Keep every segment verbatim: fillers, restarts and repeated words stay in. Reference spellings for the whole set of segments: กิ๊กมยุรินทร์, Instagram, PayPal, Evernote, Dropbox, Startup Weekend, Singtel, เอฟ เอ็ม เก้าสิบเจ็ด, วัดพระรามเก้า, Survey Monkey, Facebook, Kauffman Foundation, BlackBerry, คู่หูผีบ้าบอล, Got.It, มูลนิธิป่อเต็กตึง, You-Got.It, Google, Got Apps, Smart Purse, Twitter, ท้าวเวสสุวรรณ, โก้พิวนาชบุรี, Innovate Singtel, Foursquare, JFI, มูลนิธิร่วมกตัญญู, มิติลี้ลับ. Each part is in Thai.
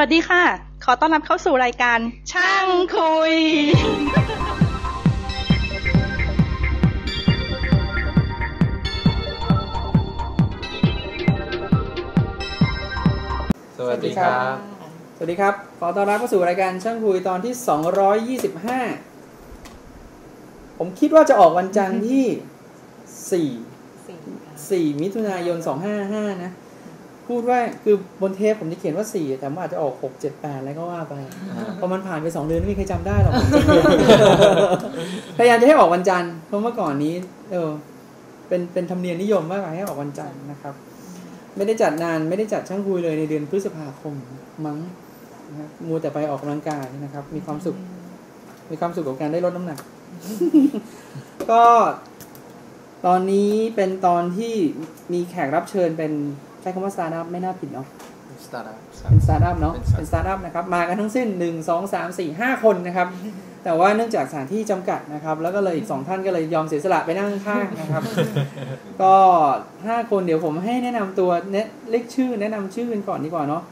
วัสดีค่ะขอต้อนรับเข้าสู่รายการช่างคุยสวัสดีครับสวัสดีครับขอต้อนรับเข้าสู่รายการช่างคุยตอนที่สองร้อยยี่สิบห้าผมคิดว่าจะออกวันจันทร์ที่สี่ สี่มิถุนายนสองห้าห้านะพูดว่าคือบนเทปผมจะเขียนว่าสี่แต่ว่าอาจจะออกหก เจ็ด แปดอะไรก็ว่าไปเพราะมันผ่านไปสองเดือนไม่มีใครจำได้หรอกพยายามจะให้ออกวันจันทร์เพราะเมื่อก่อนนี้เออเป็นเป็นธรรมเนียมนิยมมากให้ออกวันจันทร์นะครับไม่ได้จัดนานไม่ได้จัดช่างคุยเลยในเดือนพฤษภาคมมั้งนะครับมัวแต่ไปออกกำลังกายนะครับมีความสุขมีความสุขกับการได้ลดน้ำหนักก็ตอนนี้เป็นตอนที่มีแขกรับเชิญเป็นใช้คำว่า Startup ไม่น่าผิดเนาะ Startup เป็น Startup เนาะเป็น Startup นะครับมากันทั้งสิ้นหนึ่ง สอง สาม สี่ ห้าคนนะครับแต่ว่าเนื่องจากสถานที่จำกัดนะครับแล้วก็เลยอีกสองท่านก็เลยยอมเสียสละไปนั่งข้างนะครับก็ห้าคนเดี๋ยวผมให้แนะนำตัวเล็กชื่อแนะนำชื่อกันก่อนดีกว่าเนาะ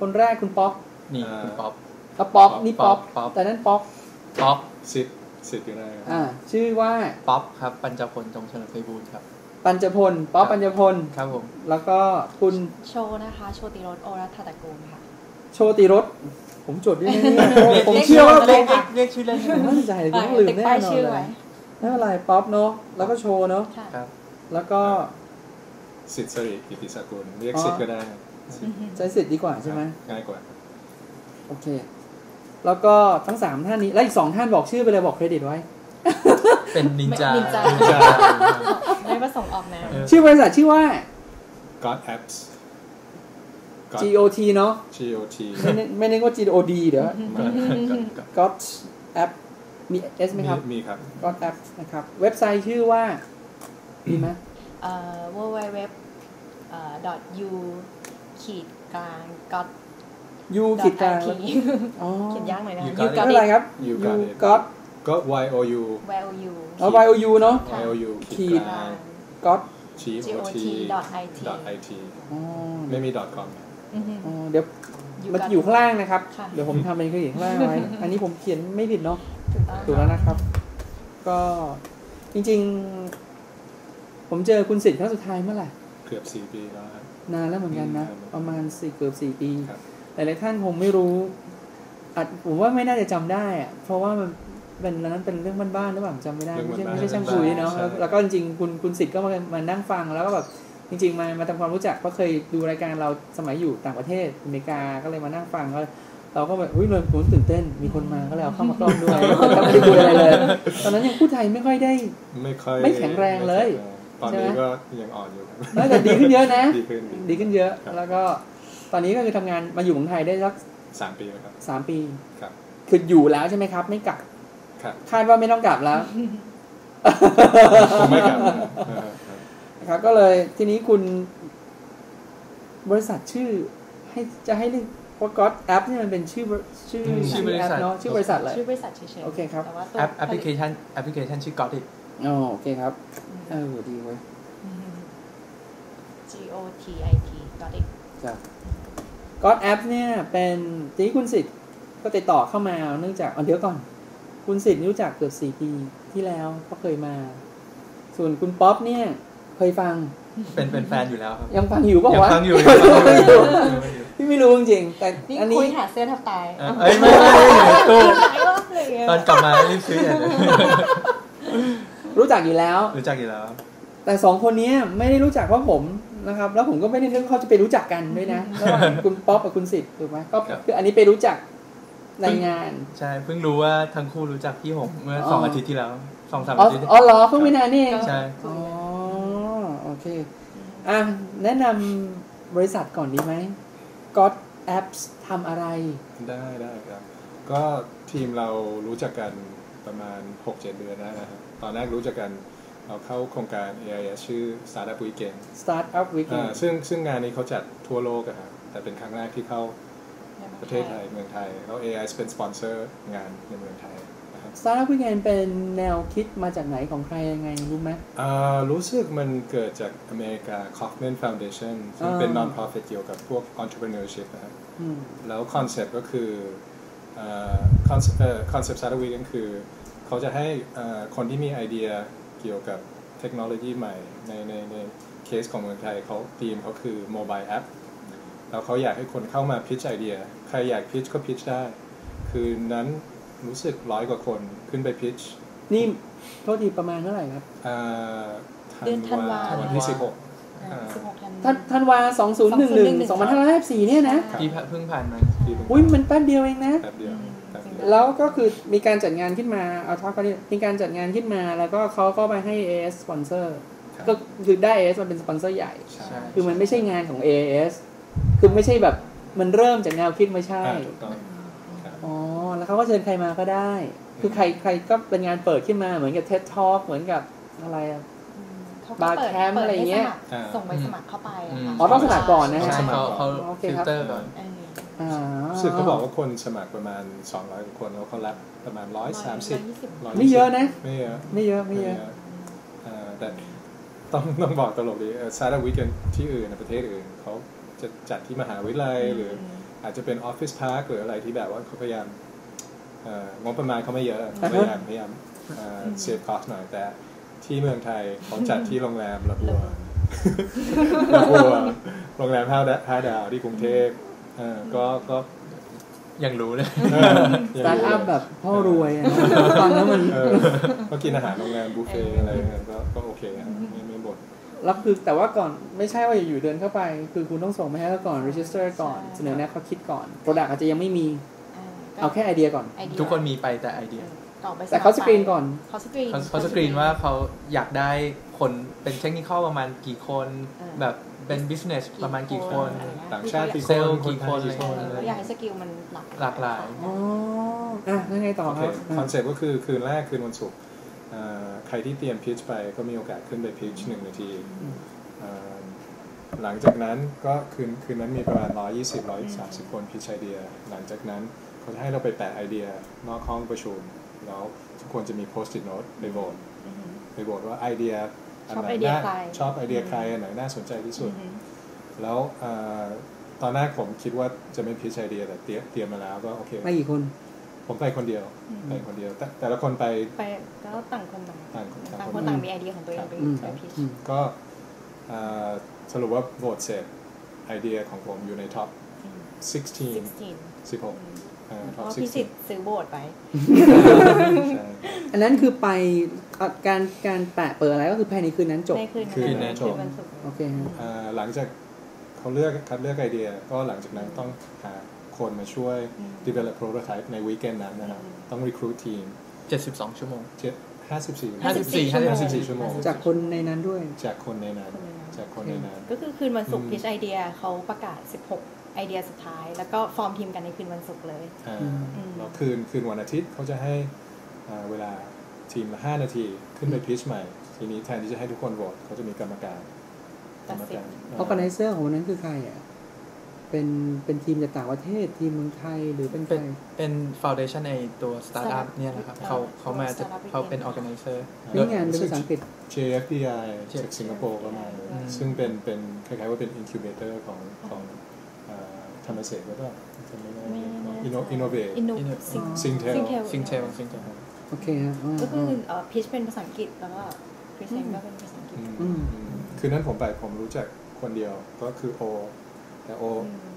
คนแรกคุณป๊อกนี่คุณป๊อกก็ป๊อกนี่ป๊อกแต่นั่นป๊อกป๊อกสิทธิ์สิทธิ์อยู่ได้อ่าชื่อว่าป๊อกครับปัญจพลจงเฉลิมไพบูลย์ครับปัญจพลป๊อปปัญจพลครับผมแล้วก็คุณโชนะคะโชติรสโอรัฐตะกูลค่ะโชติรสผมจดด้วยนะผมเชื่อว่าเรียกชื่อเล่นมั่นใจต้องลืมแน่นอนเลยไม่เป็นไรป๊อปเนาะแล้วก็โชเนาะครับแล้วก็สิทธิ์สิริกิติสกุลเรียกสิทธิ์ก็ได้ใช้สิทธิ์ดีกว่าใช่ไหมง่ายกว่าโอเคแล้วก็ทั้งสามท่านนี้และอีกสองท่านบอกชื่อไปเลยบอกเครดิตไว้เป็นนินจาไม่ประสงค์ออกนามชื่อบริษัทชื่อว่า Got Apps จี โอ ที เนาะ จี โอ ที ไม่นึกว่า จี โอ ดี เดี๋ยว Got App มี S มั้ยครับมีครับ Got Apps นะครับเว็บไซต์ชื่อว่ามีมั้ยเอ่อ ดับเบิลยู ดับเบิลยู ดับเบิลยู ดอท ยู เอส จี โอ ที ไอ ที ยู เอส จี โอ ที ไอ ที อ๋อเขียนยากหน่อยนะ You-Got.It อะไรครับ You-Got.Itก็ ยู ยู เอา ยู เนาะ ยู ขีด got จี โอ ที ไอ ที อ๋อไม่มี .com อืออ๋อเดี๋ยวมันอยู่ข้างล่างนะครับเดี๋ยวผมทำเป็นข้างล่างไว้อันนี้ผมเขียนไม่ผิดเนาะถูกแล้วนะครับก็จริงๆผมเจอคุณสิทธิ์ครั้งสุดท้ายเมื่อไหร่เกือบสี่ปีแล้วนานแล้วเหมือนกันนะประมาณสี่เกือบสี่ปีหลายๆท่านคงไม่รู้ผมว่าไม่น่าจะจำได้อะเพราะว่ามันเป็นนั้นเป็นเรื่องบ้านๆหรือเปล่าจำไม่ได้ไม่ใช่ไม่ใช่ช่างคุยเนาะแล้วก็จริงๆคุณคุณสิทธิ์ก็มามานั่งฟังแล้วก็แบบจริงๆมามาทำความรู้จักเพราะเคยดูรายการเราสมัยอยู่ต่างประเทศอเมริกาก็เลยมานั่งฟังแล้วเราก็แบบอุ้ยเลยตื่นเต้นมีคนมาก็เลยเอาเข้ามากล้องด้วยก็ไม่ได้คุยอะไรเลยตอนนั้นยังพูดไทยไม่ค่อยได้ไม่แข็งแรงเลยตอนนี้ก็ยังอ่อนอยู่แต่ดีขึ้นเยอะนะดีขึ้นเยอะแล้วก็ตอนนี้ก็คือทำงานมาอยู่เมืองไทยได้สักสามปีแล้วครับสามปีครับคืออยู่แล้วใช่ไหมครับไม่กลับคาดว่าไม่ต้องกลับแล้วไม่กลับนะครับก็เลยทีนี้คุณบริษัทชื่อให้จะให้เรียกว่า Got App นี่มันเป็นชื่อชื่อชื่อบริษัทเนาะชื่อบริษัทเลยชื่อบริษัทเฉยๆโอเคครับแอปแอปพลิเคชันแอปพลิเคชันชื่อ Got.It อ๋อโอเคครับเออดีเว้ย จี โอ ที ไอ ที Got.It ครับ Got App เนี่ยเป็นที่คุณสิทธิ์ก็ติดต่อเข้ามาเนื่องจากเดี๋ยวก่อนคุณสิทธิ์รู้จักเกือบสี่ปีที่แล้วก็เคยมาส่วนคุณป๊อปเนี่ยเคยฟังเป็นเป็นแฟนอยู่แล้วครับยังฟังอยู่ป่ะวะยังฟังอยู่พี่ไม่รู้จริงแต่อันนี้คุยหาเสื้อทับตายเอ้ยไม่ไม่ไม่ตู้ตอนกลับมารีบซื้อเลยรู้จักอยู่แล้วรู้จักอยู่แล้วแต่สองคนนี้ไม่ได้รู้จักเพราะผมนะครับแล้วผมก็ไม่ได้นึกเขาจะไปรู้จักกันด้วยนะระหว่างคุณป๊อปกับคุณสิทธิ์ถูกไหมก็คืออันนี้ไปรู้จักในงานใช่เพิ่งรู้ว่าทั้งคู่รู้จักพี่หงเมื่อสองอาทิตย์ที่แล้ว สองถึงสาม อาทิตย์อ๋อเหรอเพิ่งไม่นานนี่ใช่อ๋อโอเคอ่ะแนะนำบริษัทก่อนดีไหม Got Apps ทำอะไรได้ได้ครับก็ทีมเรารู้จักกันประมาณ หก เจ็ด เดือนแล้วนะครับตอนแรกรู้จักกันเราเข้าโครงการ เอ ไอ เอส ชื่อ Startup Weekend Startup Weekend ซึ่งซึ่งงานนี้เขาจัดทั่วโลกอะครับแต่เป็นครั้งแรกที่เข้าประเทศไทยเมืองไทยแล้ว เอ ไอ เป็นสปอนเซอร์งานในเมืองไทยนะครับ Startup Weekend เป็นแนวคิดมาจากไหนของใครยังไงรู้ไหมอ่ารู้สึกมันเกิดจากอเมริกา Kauffman Foundation ซึ่งเป็น non-profit เกี่ยวกับพวก entrepreneurship นะครับ แล้วคอนเซ็ปต์ก็คือคอนเซ็ปต์คอนเซ็ปต์ Startup Weekend คือเขาจะให้คนที่มีไอเดียเกี่ยวกับเทคโนโลยีใหม่ในในในเคสของเมืองไทยเขาทีมเขาคือโมบายแอปแล้วเขาอยากให้คนเข้ามาพิชไอเดียใครอยากพิชก็พิชได้คืนนั้นรู้สึกร้อยกว่าคนขึ้นไปพิชนี่โทษทีประมาณเท่าไหร่ครับเดือนธันวาวันที่สิบหกธันวาสองศูนย์หนึ่งหนึ่งสองพันห้าร้อยห้าสี่เนี่ยนะที่เพิ่งผ่านมาอุ้ยมันแป๊บเดียวเองนะแล้วก็คือมีการจัดงานขึ้นมาเอาท็อปไปมีการจัดงานขึ้นมาแล้วก็เขาก็ไปให้ เอ เอส สปอนเซอร์ก็คือได้ เอ เอส มันเป็นสปอนเซอร์ใหญ่คือมันไม่ใช่งานของ เอ เอส คือไม่ใช่แบบมันเริ่มจากแนวคิดไม่ใช่อ๋อแล้วเขาก็เชิญใครมาก็ได้คือใครใครก็เป็นงานเปิดขึ้นมาเหมือนกับ เท็ด Talk เหมือนกับอะไรบาร์แคมอะไรเงี้ยส่งใบสมัครเข้าไปอ๋อต้องสมัครก่อนนะฮะเขาฟิลเตอร์ก่อนรู้สึกเขาบอกว่าคนสมัครประมาณสองร้อยคนแล้วเขารับประมาณหนึ่งร้อยสามสิบไม่เยอะนะไม่เยอะไม่เยอะไม่เยอะแต่ต้องต้องบอกตลกดีStartup Weekendที่อื่นในประเทศอื่นเขาจะจัดที่มหาวิทยาลัยหรืออาจจะเป็นออฟฟิศพาร์คหรืออะไรที่แบบว่าเขาพยายามงบประมาณเขาไม่เยอะพยายามพยายามเซฟคอสหน่อยแต่ที่เมืองไทยเขาจัดที่โรงแรมลาบัวลาบัวโรงแรมห้าดาวที่กรุงเทพก็ก็ยังรู้เลยสตาร์ทอัพแบบพ่อรวยตอนนั้นมันก็กินอาหารโรงแรมบุฟเฟ่อะไรก็ก็โอเคไม่ไม่บ่นแล้วคือแต่ว่าก่อนไม่ใช่ว่าอยู่เดินเข้าไปคือคุณต้องส่งไปให้เขาก่อน register ก่อนเสนอแนะเขาคิดก่อน product อาจจะยังไม่มีเอาแค่ไอเดียก่อนทุกคนมีไปแต่ไอเดียแต่เขาสกรีนก่อนเขาสกรีนเขาสกรีนว่าเขาอยากได้คนเป็นเทคนิคประมาณกี่คนแบบเป็น business ประมาณกี่คนต่างชาติเซลล์กี่คนอยากให้สกิลมันหลากหลายอ๋ออ่ะแล้วไงต่อครับคอนเซ็ปต์ก็คือคืนแรกคืนวันศุกร์ใครที่เตรียมพิชไปก็มีโอกาสขึ้นไปพิชหนึ่งนาทีหลังจากนั้นก็คืนคืนนั้นมีประมาณหนึ่งร้อยยี่สิบถึงหนึ่งร้อยสามสิบคนพิชไอเดียหลังจากนั้นเขาให้เราไปแปะไอเดียนอกห้องประชุมแล้วทุกคนจะมี post-it note ไปโหวตไปโหวตว่าไอเดียชอบไอเดียใครชอบไอเดียใครอันไหนน่าสนใจที่สุดแล้วตอนแรกผมคิดว่าจะไม่พิชไอเดียแต่เตรียมมาแล้วก็โอเคไปกี่คนผมไปคนเดียวไปคนเดียวแต่แต่ละคนไปไปแล้วต่างคนต่างต่างคนต่างมีไอเดียของตัวเองไปพิชก็สรุปว่าโหวตเสร็จไอเดียของผมอยู่ในท็อปสิบหกเพราะพี่สิทธิ์ซื้อโบดไปอันนั้นคือไปการการแปะเปิดอะไรก็คือภายในคืนนั้นจบในคืนนั้นจบโอเคหลังจากเขาเลือกคัดเลือกไอเดียก็หลังจากนั้นต้องหาคนมาช่วย develop prototype ในวีคเอนนั้นนะครับต้อง recruit team เจ็ดสิบสองชั่วโมงห้าสิบสี่ชั่วโมงจากคนในนั้นด้วยจากคนในนั้นจากคนในนั้นก็คือคืนวันศุกร์ pitch idea เขาประกาศสิบหกไอเดียสุดท้ายแล้วก็ฟอร์มทีมกันในคืนวันศุกร์เลยแล้วคืนคืนวันอาทิตย์เขาจะให้เวลาทีมละห้านาทีขึ้นไปพิชใหม่ทีนี้แทนที่จะให้ทุกคนโหวตเขาจะมีกรรมการกรรมการออร์แกไนเซอร์ของวันนั้นคือใครอ่ะเป็นเป็นทีมจากต่างประเทศทีมเมืองไทยหรือเป็นใครเป็นฟาวเดชั่นในตัวสตาร์ทอัพเนี่ยนะครับเขาเขามาจะเขาเป็นออร์แกไนเซอร์นี่งานเป็นภาษาอังกฤษ เจ เอฟ ไอ จากสิงคโปร์ประมาณซึ่งเป็นเป็นคล้ายๆว่าเป็นอินคิวเบเตอร์ของของทำเสร็จแล้วก็ทำอะไรนะ Innovate Singtel Singtel Singtel โอเคฮะก็คือพิชเป็นภาษาอังกฤษแล้วก็พรีเซนต์ก็เป็นภาษาอังกฤษคือนั้นผมไปผมรู้จักคนเดียวก็คือโอแต่โอ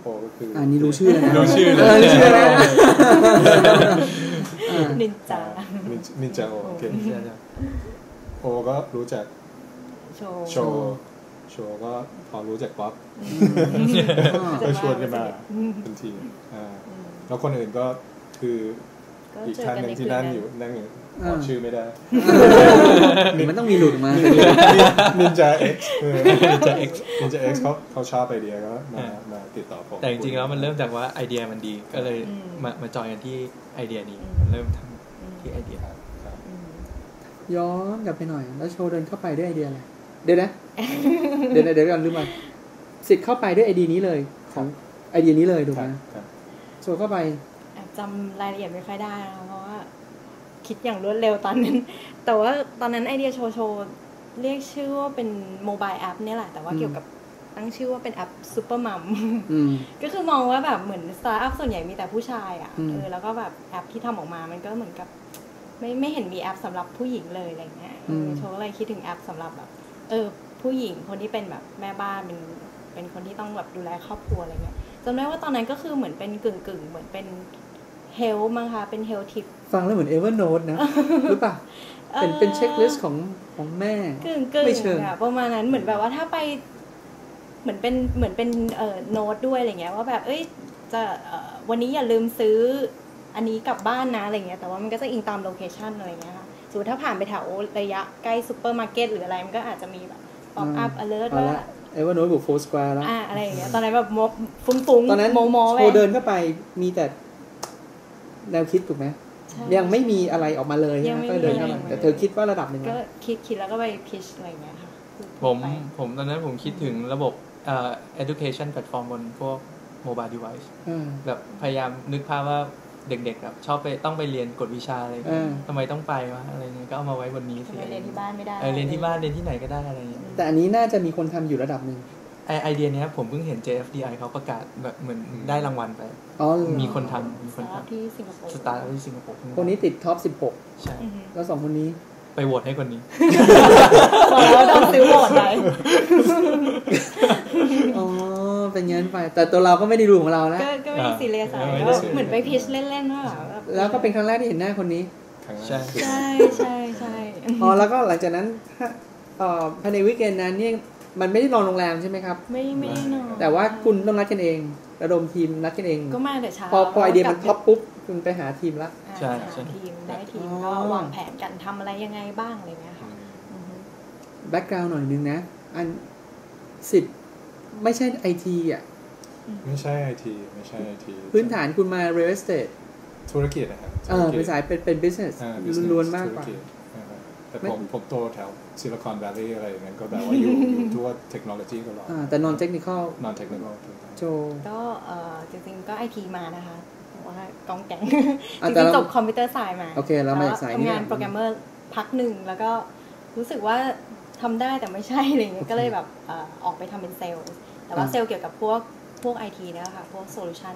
โอก็คืออันนี้รู้ชื่อแล้วรู้ชื่อแล้วรู้ชื่อแล้วนินจานินจาโอเคโอก็รู้จักโชโชว์ก็พอรู้จากป๊อปก็ชวนกันมาเป็นทีแล้วคนอื่นก็คืออีกท่านหนึ่งที่นั่นอยู่นั่งอยู่ออกชื่อไม่ได้มันต้องมีหลุดมานินจา X นินจา X นินจา X เขาเขาชอบไอเดียก็มามาติดต่อผมแต่จริงๆแล้วมันเริ่มจากว่าไอเดียมันดีก็เลยมามาจอยกันที่ไอเดียนี้เริ่มทำที่ไอเดียย้อนกลับไปหน่อยแล้วโชว์เดินเข้าไปด้วยไอเดียอะไรเดี๋ยวนะเดี๋ยวเดี๋ยวกันลืมไปสิทธิ์เข้าไปด้วยไอเดียนี้เลยของไอเดียนี้เลยถูกไหมโชว์เข้าไปจำรายละเอียดไม่ค่อยได้นะเพราะว่าคิดอย่างรวดเร็วตอนนั้นแต่ว่าตอนนั้นไอเดียโชว์โชว์เรียกชื่อว่าเป็นโมบายแอปนี่แหละแต่ว่าเกี่ยวกับ ตั้งชื่อว่าเป็นแอปซุปเปอร์มัมก็คือมองว่าแบบเหมือนสตาร์ทอัพส่วนใหญ่มีแต่ผู้ชายอ่ะเออแล้วก็แบบแอปที่ทำออกมามันก็เหมือนกับไม่ไม่เห็นมีแอปสำหรับผู้หญิงเลยอะไรเงี้ยโชว์อะไรคิดถึงแอปสำหรับแบบเออผู้หญิงคนที่เป็นแบบแม่บ้านเป็นเป็นคนที่ต้องแบบดูแลครอบครัวอะไรเงี้ยจำได้ว่าตอนนั้นก็คือเหมือนเป็นกึ่งกึ่งเหมือนเป็นเฮลมั้งคะเป็นเฮลทิปฟังแล้วเหมือน Evernote นะหรือเปล่าเป็นเป็นเช็คลิสต์ของของแม่กึ่งกึ่งแบบประมาณนั้นเหมือนแบบว่าถ้าไปเหมือนเป็นเหมือนเป็นเอ่อโน้ตด้วยอะไรเงี้ยว่าแบบเอ้ยจะวันนี้อย่าลืมซื้ออันนี้กลับบ้านนะอะไรเงี้ยแต่ว่ามันก็จะอิงตามโลเคชั่นอะไรเงี้ยค่ะสมมุติถ้าผ่านไปแถวระยะใกล้ซุปเปอร์มาร์เก็ตหรืออะไรมันก็อาจจะมีแบบป๊อปอัพอะเลิร์ทว่าไอ้ว่าโน้ตบุกโฟสแควร์แล้วอ่าอะไรอย่างเงี้ยตอนนั้นแบบมบฟุ้งๆตอนนั้นโชว์เดินเข้าไปมีแต่แนวคิดถูกไหมยังไม่มีอะไรออกมาเลยนะก็เดินเข้าไปแต่เธอคิดว่าระดับหนึ่งก็คิดคิดแล้วก็ไปพิชอะไรเงี้ยค่ะผมผมตอนนั้นผมคิดถึงระบบเอ่อ education platform บนพวก mobile device แบบพยายามนึกภาพว่าเด็กๆแบบชอบไปต้องไปเรียนกฎวิชาอะไรทำไมต้องไปวะอะไรเงี้ยก็เอามาไว้บนนี้สิเรียนที่บ้านไม่ได้เรียนที่บ้านเรียนที่ไหนก็ได้อะไรอย่างเงี้ยแต่อันนี้น่าจะมีคนทำอยู่ระดับหนึ่งไอไอเดียนี้ผมเพิ่งเห็น เจ เอฟ ดี ไอ เขาประกาศแบบเหมือนได้รางวัลไปมีคนทำมีคนทำที่สิงคโปร์สตาร์ที่สิงคโปร์คนนี้ติดท็อปสิบหกใช่แล้วสองคนนี้ไปโหวตให้คนนี้แล้วดองซื้อโหวตไหนอ๋อเป็นงั้นไปแต่ตัวเราก็ไม่ได้รู้ของเรานะก็ไม่ได้ซีเรียสอะไรเหมือนไปพิชเล่นๆว่าแล้วก็เป็นครั้งแรกที่เห็นหน้าคนนี้ใช่ใช่ใช่อ๋อแล้วก็หลังจากนั้นภายในวีคเอนด์นั้นเนี่ยมันไม่ได้นอนโรงแรมใช่ไหมครับไม่ไม่นอนแต่ว่าคุณต้องนัดกันเองระดมทีมนัดกันเองก็มาแต่เช้าพอพอไอเดียมันท็อปปุ๊บคุณไปหาทีมละใช่ใช่ทีมได้ทีมก็วางแผนกันทำอะไรยังไงบ้างอะไรเงี้ยค่ะแบ็กกราวน์หน่อยนึงนะอันสิบไม่ใช่ไอทีอ่ะไม่ใช่ไอทีไม่ใช่ไอทีพื้นฐานคุณมา real estate ธุรกิจนะครับเออเป็นสายเป็นเป็น business ล้วนๆมากกว่าแต่ผมผมโตแถวซิลิคอนแวลลีย์อะไรอย่างเงี้ยก็แบบว่าอยู่ทั่วเทคโนโลยีตลอดแต่ non technical non technical โจก็เอ่อจริงๆก็ ไอ ที มานะคะว่ากองแกงจริงๆจบคอมพิวเตอร์ไซน์มาโอเคแล้วมาจากสายนี้ทำงานโปรแกรมเมอร์พักหนึ่งแล้วก็รู้สึกว่าทำได้แต่ไม่ใช่อะไรเงี้ยก็เลยแบบออกไปทำเป็นเซลล์แต่ว่าเซลล์เกี่ยวกับพวกพวก ไอ ที เนี่ยค่ะพวกโซลูชัน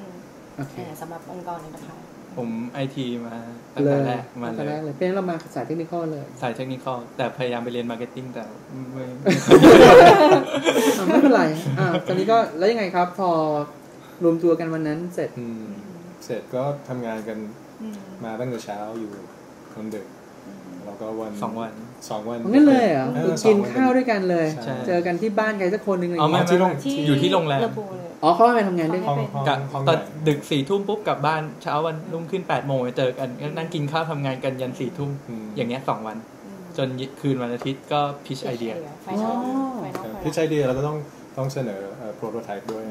สำหรับองค์กรเนี่ยนะคะผม ไอ ที มาตั้งแต่แรกมาเลยเป็นเรามาสายเทคนิคอลเลยสายเทคนิคอลแต่พยายามไปเรียนมาร์เก็ตติ้งแต่ไม่ไม่เป็นไรอ่าตอนนี้ก็แล้วยังไงครับพอรวมตัวกันวันนั้นเสร็จเสร็จก็ทำงานกันมาตั้งแต่เช้าอยู่จนดึกแล้วก็วันสองวันสองวันงั้นเลยอ่ะกินข้าวด้วยกันเลยเจอกันที่บ้านใครสักคนนึงอยู่ที่โรงแรมอ๋อเขาไปทำงานด้วยกันตอนดึกสี่ทุ่มปุ๊บกลับบ้านเช้าวันรุ่งขึ้นแปดโมงเจอกันนั่งกินข้าวทำงานกันยันสี่ทุ่มอย่างเงี้ยสองวันจนคืนวันอาทิตย์ก็พิชไอเดียพิชไอเดียเราก็ต้องต้องเสนอโปรโตไทป์ด้วย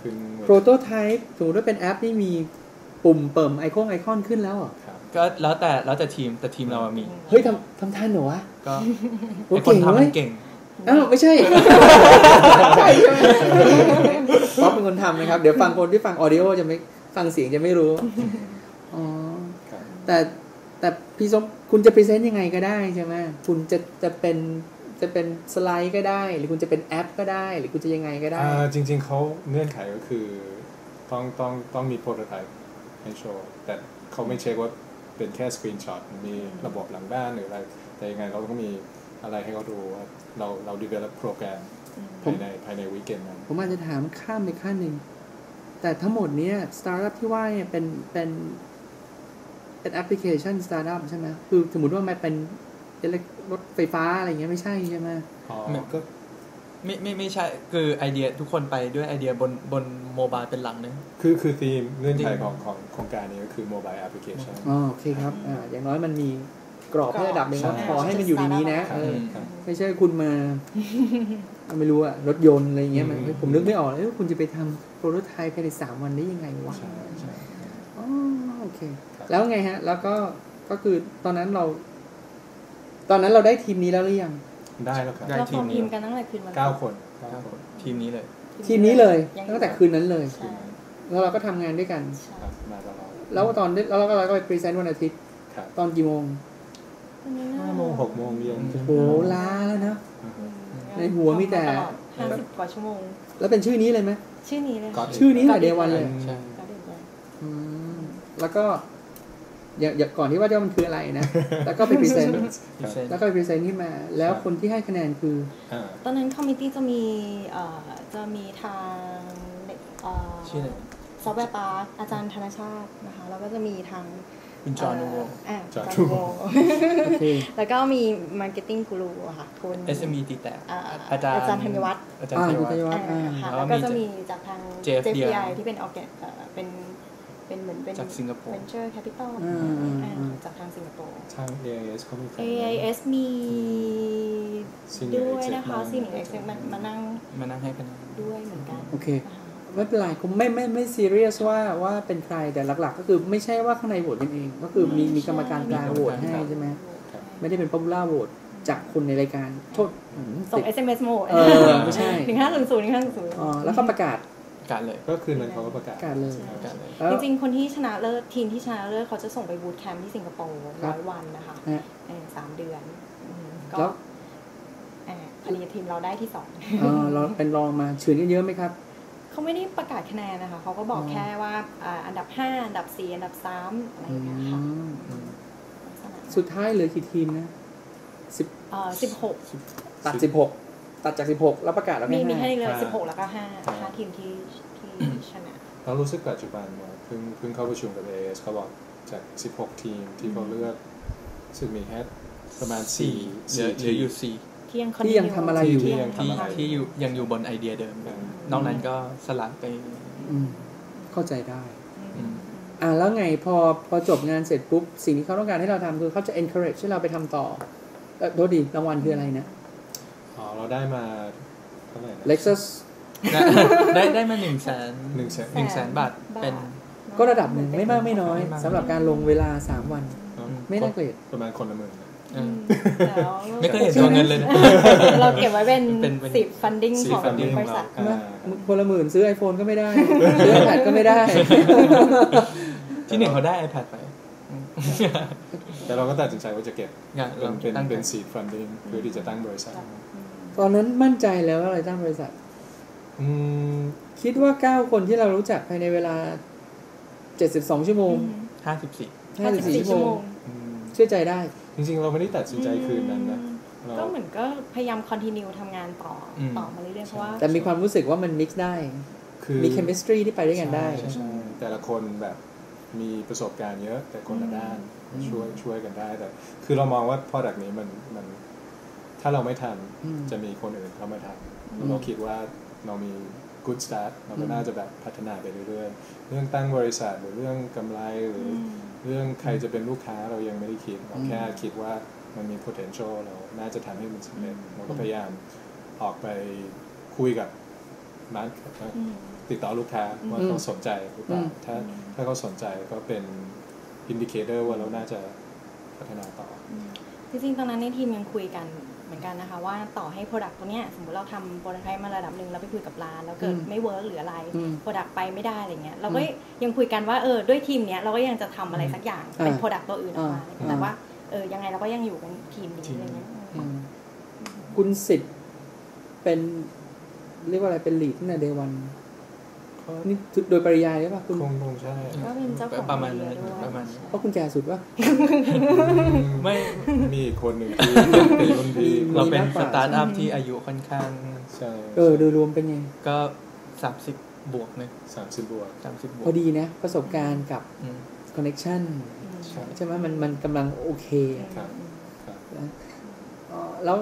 คือโปรโตไทป์ถือว่าเป็นแอปที่มีปุ่มเปิ่มไอคอนไอคอนขึ้นแล้วอ่ะก็แล้วแต่แล้วแต่ทีมแต่ทีมเรามีเฮ้ยทำทำท่านเหรอวะก็คนทำมันเก่งอ้าวไม่ใช่ใช่ใช่ป๊อปเป็นคนทำนะครับเดี๋ยวฟังคนที่ฟังออดิโอจะไม่ฟังเสียงจะไม่รู้อ๋อแต่แต่พี่ส้มคุณจะพรีเซนต์ยังไงก็ได้ใช่ไหมคุณจะจะเป็นจะเป็นสไลด์ก็ได้หรือคุณจะเป็นแอปก็ได้หรือคุณจะยังไงก็ได้จริงๆเขาเงื่อนไขก็คือต้องต้องต้องมีโปรโตไทป์ให้โชว์แต่เขาไม่เช็คว่าเป็นแค่สกรีนช็อตมีระบบหลังบ้านหรืออะไรแต่ยังไงเราต้องมีอะไรให้เขาดูว่าเราเราดีเวลลอปโปรแกรมภายในภายในวีคเอนด์นั้นผมอาจจะถามข้ามไปขั้นหนึ่งแต่ทั้งหมดเนี้ยสตาร์ทอัพที่ว่าเนี่ยเป็นเป็นเป็นแอปพลิเคชันสตาร์ทอัพใช่ไหมคือสมมติว่ามันเป็นรถไฟฟ้าอะไรเงี้ยไม่ใช่ใช่ไหมอ๋อก็ไม่ไม่ไม่ใช่คือไอเดียทุกคนไปด้วยไอเดียบนบนโมบายเป็นหลังนะคือคือธีมเงื่อนไขของของโครงการนี้ก็คือโมบายแอปพลิเคชันอ๋อโอเคครับอ่าอย่างน้อยมันมีกรอบให้ระดับหนึ่งว่าพอให้มันอยู่ในนี้นะไม่ใช่คุณมาไม่รู้อะรถยนต์อะไรเงี้ยมันผมนึกไม่ออกเลยว่าคุณจะไปทำโปรโตไทป์ภายในสามวันได้ยังไงวะอ๋อโอเคแล้วไงฮะแล้วก็ก็คือตอนนั้นเราตอนนั้นเราได้ทีมนี้แล้วหรือยังได้แล้วครับเราทีมกันตั้งแต่คืนวันเก้าคนทีมนี้เลยทีมนี้เลยตั้งแต่คืนนั้นเลยแล้วเราก็ทำงานด้วยกันแล้วตอนแล้วเราก็เราก็ไปพรีเซนต์วันอาทิตย์ตอนกี่โมงห้าโมงหกโมงเย็นโอ้โหล้าแล้วนะในหัวมีแต่ ห้าสิบกว่าชั่วโมงแล้วเป็นชื่อนี้เลยไหมชื่อนี้เลยชื่อนี้แต่เดวันเลยแล้วก็อย่าก่อนที่ว่าเจ้ามันคืออะไรนะแล้วก็ไปพรีเซนต์แล้วก็ไปพรีเซนต์นี่มาแล้วคนที่ให้คะแนนคือตอนนั้นคอมมิตี้จะมีจะมีทางชื่อไหนซอฟต์แวร์ปาร์คอาจารย์ธนชาตินะคะแล้วก็จะมีทางคุณจอห์นวงอ่ะจอห์นวงแล้วก็มี marketing guru ค่ะคุณ เอส เอ็ม อี ตีแตกอาจารย์ธัญวัฒน์อาจารย์ธัญวัฒน์ค่ะแล้วก็จะมีจากทาง เจ เอฟ ไอ ที่เป็นออร์แกนเป็นเป็นเหมือนเป็น venture capital จากทางสิงคโปร์ทาง เอ ไอ เอส เขามี เอ ไอ เอส มีด้วยนะคะซีนิเอ็กซ์มันมานั่งมานั่งให้กันด้วยเหมือนกันโอเคไม่เป็นไรผมไม่ไม่ไม่ซีเรียสว่าว่าเป็นใครแต่หลักๆก็คือไม่ใช่ว่าข้างในโหวตกันเองก็คือมีมีกรรมการกลางโหวตให้ใช่ไหมไม่ได้เป็นป๊อปปูล่าโหวตจากคนในรายการโทษส่ง เอส เอ็ม เอส โหวตไม่ใช่หนึ่งห้าศูนย์ศูนย์หนึ่งห้าศูนย์ศูนย์อ๋อแล้วก็ประกาศประกาศเลยก็คืนนั้นเขาก็ประกาศประกาศเลยจริงๆคนที่ชนะเลิศทีมที่ชนะเลิศเขาจะส่งไปบูธแคมป์ที่สิงคโปร์ร้อยวันนะคะสามเดือนก็อันนี้ทีมเราได้ที่สองเราเป็นรองมาเฉือนกันเยอะไหมครับเขาไม่ได้ประกาศคะแนนนะคะเขาก็บอกแค่ว่าอันดับห้าอันดับสี่อันดับสามอะไรอย่างเงี้ยค่ะสุดท้ายเหลือกี่ทีมนะสิบเอ่อสิบหกตัดสิบหกตัดจากสิบหกแล้วประกาศแล้วมีมีให้เหลือสิบหกแล้วก็ห้า ห้าทีมที่ที่ชนะเรารู้สึกปัจจุบันว่าเพิ่งเพิ่งเข้าประชุมกับ เอ ไอ เอส เขาบอกจากสิบหกทีมที่เขาเลือกซึ่งมีแค่ประมาณสี่ สี่เหลืออยู่สี่ที่ยังทำอะไรอยู่ที่ยังอยู่บนไอเดียเดิมนอกนั้นก็สลับไปเข้าใจได้อ่าแล้วไงพอพอจบงานเสร็จปุ๊บสิ่งที่เขาต้องการให้เราทำคือเขาจะ encourage ให้เราไปทำต่อเออโทษดีรางวัลคืออะไรนะอ๋อเราได้มาเท่าไหร่ Lexus ได้ได้มาหนึ่งแสนหนึ่งแสนหนึ่งแสนบาทเป็นก็ระดับหนึ่งไม่มากไม่น้อยสำหรับการลงเวลาสามวันไม่น่าเกลียดประมาณคนละหมื่นไม่เคยเห็นตัวเงินเลยนะเราเก็บไว้เป็นสิบฟันดิ้งของบริษัทคนละหมื่นซื้อ iPhone ก็ไม่ได้ซื้อ iPad ก็ไม่ได้ที่หนึ่งเขาได้ iPad ไปแต่เราก็ตัดสินใจว่าจะเก็บเป็นเป็นสิบฟันดิ้งเพื่อที่จะตั้งบริษัทตอนนั้นมั่นใจแล้วว่าอะไรตั้งบริษัทคิดว่าเก้าคนที่เรารู้จักภายในเวลาเจ็ดสิบสองชั่วโมงห้าสิบสี่ ห้าสิบสี่ชั่วโมงเชื่อใจได้จริงๆเราไม่ได้ตัดสินใจคืนนั้นนะก็เหมือนก็พยายามคอนติเนียทำงานต่อต่อมาเรื่อยๆเพราะว่าแต่มีความรู้สึกว่ามันมิกซ์ได้คือมีเคมิสตรีที่ไปด้วยกันได้แต่ละคนแบบมีประสบการณ์เยอะแต่คนละด้านช่วยช่วยกันได้แต่คือเรามองว่าพอดักนี้มันมันถ้าเราไม่ทำจะมีคนอื่นเข้ามาทำเราคิดว่าเรามีgood start เราก็น่าจะแบบพัฒนาไปเรื่อยๆเรื่องตั้งบริษัทหรือเรื่องกำไรหรือเรื่องใครจะเป็นลูกค้าเรายังไม่ได้คิดเราแค่คิดว่ามันมี potential เราน่าจะทำให้มันสำเร็จเราก็พยายามออกไปคุยกับมาร์เก็ตติดต่อลูกค้าว่าเขาสนใจหรือเปล่าถ้าถ้าเขาสนใจก็เป็น indicator ว่าเราน่าจะพัฒนาต่อจริงๆตอนนั้นในทีมยังคุยกันเหมือนกันนะคะว่าต่อให้ product ตัวเนี้ยสมมติเราทำโปรโตไทป์มาระดับหนึ่งแล้วไปคุยกับร้านแล้วเกิดไม่เวิร์กหรืออะไร product ไปไม่ได้อะไรเงี้ยเราก็ยังคุยกันว่าเออด้วยทีมเนี้ยเราก็ยังจะทำอะไรสักอย่างเป็น product ตัวอื่นออกมาแต่ว่าเออยังไงเราก็ยังอยู่เป็นทีมนี้อะไรเงี้ยคุณสิทธิ์เป็นเรียกว่าอะไรเป็น lead ตั้งแต่ day one นี่โดยปริยายใช่ป่ะคุณคงคงใช่ก็เป็นเจ้าของประมาณนั้นประมาณเพราะคุณแก่สุดว่าไม่มีอีกคนหนึ่งที่เป็นรุ่นพี่เราเป็นสตาร์ทอัพที่อายุค่อนข้างใช่เออโดยรวมเป็นไงก็สามสิบบวกเนี่ยสามสิบบวกสามสิบบวกพอดีนะประสบการณ์กับคอนเนคชั่นใช่ไหมมันมันกำลังโอเคครับแล้ว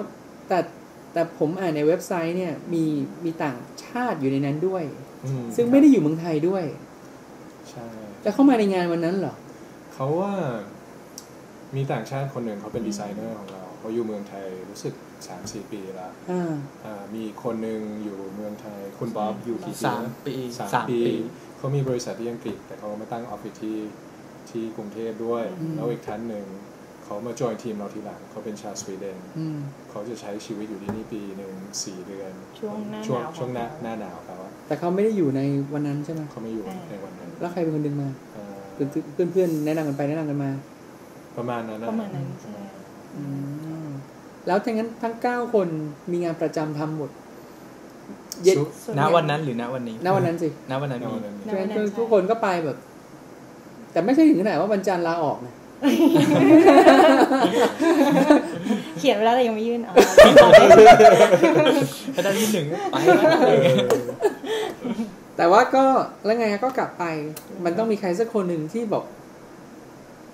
แต่แต่ผมอ่านในเว็บไซต์เนี่ยมีมีต่างชาติอยู่ในนั้นด้วยซึ่งไม่ได้อยู่เมืองไทยด้วยใช่แล้วเข้ามาในงานวันนั้นเหรอเขาว่ามีต่างชาติคนหนึ่งเขาเป็นดีไซเนอร์ของเราเขาอยู่เมืองไทยรู้สึก สามถึงสี่ ปีแล้วมีคนหนึ่งอยู่เมืองไทยคุณบ๊อบอยู่กี่ปีสามปีสามปีเขามีบริษัทที่อังกฤษแต่เขามาตั้งออฟฟิศที่ที่กรุงเทพด้วยแล้วอีกท่านหนึ่งเขามาจอยทีมเราทีหลังเขาเป็นชาวสวีเดนเขาจะใช้ชีวิตอยู่ที่นี่ปีหนึ่งสี่เดือนช่วงหน้าหนาวช่วงหน้าหนาวเขาแต่เขาไม่ได้อยู่ในวันนั้นใช่ไหมเขาไม่อยู่ในวันนั้นแล้วใครเป็นคนดึงมาเพื่อนเพื่อนแนะนำกันไปแนะนำกันมาประมาณนั้นประมาณนั้นใช่แล้วทั้งนั้นทั้งเก้าคนมีงานประจำทำหมด เย็นณวันนั้นหรือณวันนี้ณวันนั้นสิณวันนั้นมีทุกคนก็ไปแบบแต่ไม่ใช่ถึงขนาดว่าวันจันทร์ลาออกนะเขียนไว้แล้วแต่ยังไม่ยื่นเอาอันดับที่หนึ่งไปแต่ว่าก็แล้วไงก็กลับไปมันต้องมีใครสักคนหนึ่งที่บอก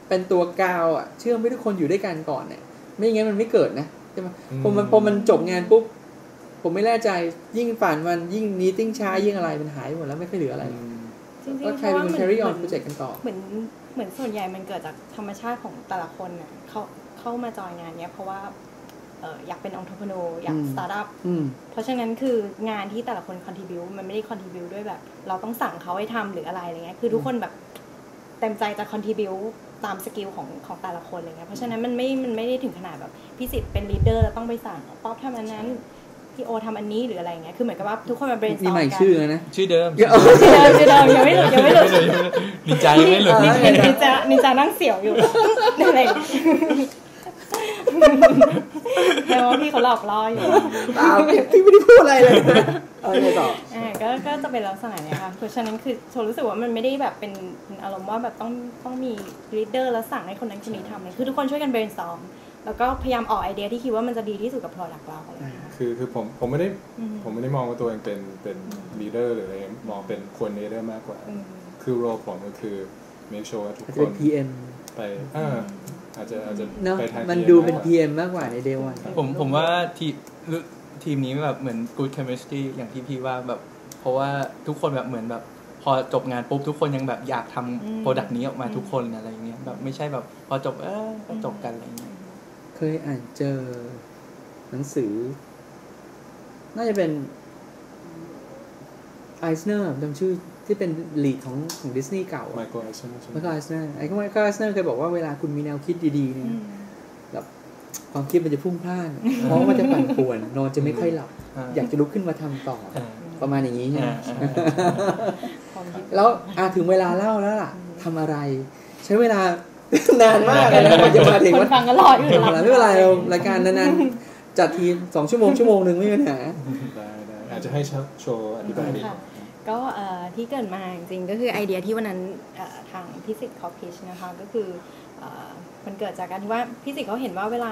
เป็นตัวกาวอ่ะเชื่อมให้ทุกคนอยู่ด้วยกันก่อนเนี่ยไม่อย่างงั้นมันไม่เกิดนะใช่ไหมพอมันพอมันจบงานปุ๊บผมไม่แน่ใจยิ่งฝันมันยิ่งมีติ้งช้ายิ่งอะไรมันหายหมดแล้วไม่ค่อยเหลืออะไรก็ใครเป็นคน carry on project กันต่อเหมือนเหมือนส่วนใหญ่มันเกิดจากธรรมชาติของแต่ละคนน่ะเขาเข้ามาจอยงานเนี้ยเพราะว่าเอ่ออยากเป็น entrepreneur อยาก startup เพราะฉะนั้นคืองานที่แต่ละคน contribute มันไม่ได้ contribute ด้วยแบบเราต้องสั่งเขาให้ทำหรืออะไรอะไรเงี้ยคือทุกคนแบบเต็มใจจะ contribute ตามสกิลของของแต่ละคนอะไรเงี้ยเพราะฉะนั้นมันไม่มันไม่ได้ถึงขนาดแบบพี่สิทธิ์เป็น leader แล้วต้องไปสั่งป๊อปทำอันนั้นพี่โอทำอันนี้หรืออะไรเงี้ยคือเหมือนกับว่าทุกคนมา brainstorm กันมีใหม่ชื่อนะชื่อเดิมชื่อเดิมชื่อเดิมยังไม่หลุดยังไม่หลุดนิจายังไม่หลุดนิจานิจานั่งเสียวอยู่อะไรแต่ว่าพี่เขาหลอกล่ออยู่เปล่าพี่ไม่ได้พูดอะไรเลยเอาไปต่ออ่าก็ก็จะเป็นลักษณะเนี้ยค่ะเพราะฉะนั้นคือโชว์รู้สึกว่ามันไม่ได้แบบเป็นอารมณ์ว่าแบบต้องต้องมี leader แล้วสั่งให้คนนั้นคนนี้ทำเลยคือทุกคนช่วยกัน brainstormแล้วก็พยายามออกไอเดียที่คิดว่ามันจะดีที่สุดกับ product เราอะไรอย่างเงี้ยคือคือผมผมไม่ได้ผมไม่ได้มองว่าตัวเองเป็นเป็น leader หรืออะไรมองเป็นคน leader มากกว่าคือ role ของมันคือ make sure ว่าทุกคน พี เอ็ม ไปอ่าอาจจะอาจจะไปทางมันดูเป็น พี เอ็ม มากกว่าใน day one ผมผมว่าทีมทีมนี้แบบเหมือน good chemistry อย่างที่พี่ว่าแบบเพราะว่าทุกคนแบบเหมือนแบบพอจบงานปุ๊บทุกคนยังแบบอยากทำ product นี้ออกมาทุกคนอะไรอย่างเงี้ยแบบไม่ใช่แบบพอจบเออก็จบกันอะไรอย่างเงี้ยเคยอ่านเจอหนังสือน่าจะเป็นไอสเนอร์จำชื่อที่เป็นลีดของของดิสนีย์เก่าไมเคิลไอสเนอร์ไมเคิลไอสเนอร์ไอไมเคิลไอสเนอร์เคยบอกว่าเวลาคุณมีแนวคิดดีๆเนี่ยแบบความคิดมันจะพุ่งพล่านเพราะว่าจะปั่นป่วนนอนจะไม่ค่อยหลับอยากจะลุกขึ้นมาทำต่อประมาณอย่างนี้ใช่ไหมแล้วถึงเวลาเล่าแล้วล่ะทำอะไรใช้เวลานานมากเลยนะมันจะมาถึงว่าฟังกันรออยู่แล้วไม่เป็นไรเรารายการนานๆจัดทีสองชั่วโมงชั่วโมงนึงไม่มีปัญหาอาจจะให้โชว์อธิบายดีก็ที่เกิดมาจริงก็คือไอเดียที่วันนั้นทางพิสิทธิ์เขาพิชนะคะก็คือมันเกิดจากการที่ว่าพิสิทธิ์เขาเห็นว่าเวลา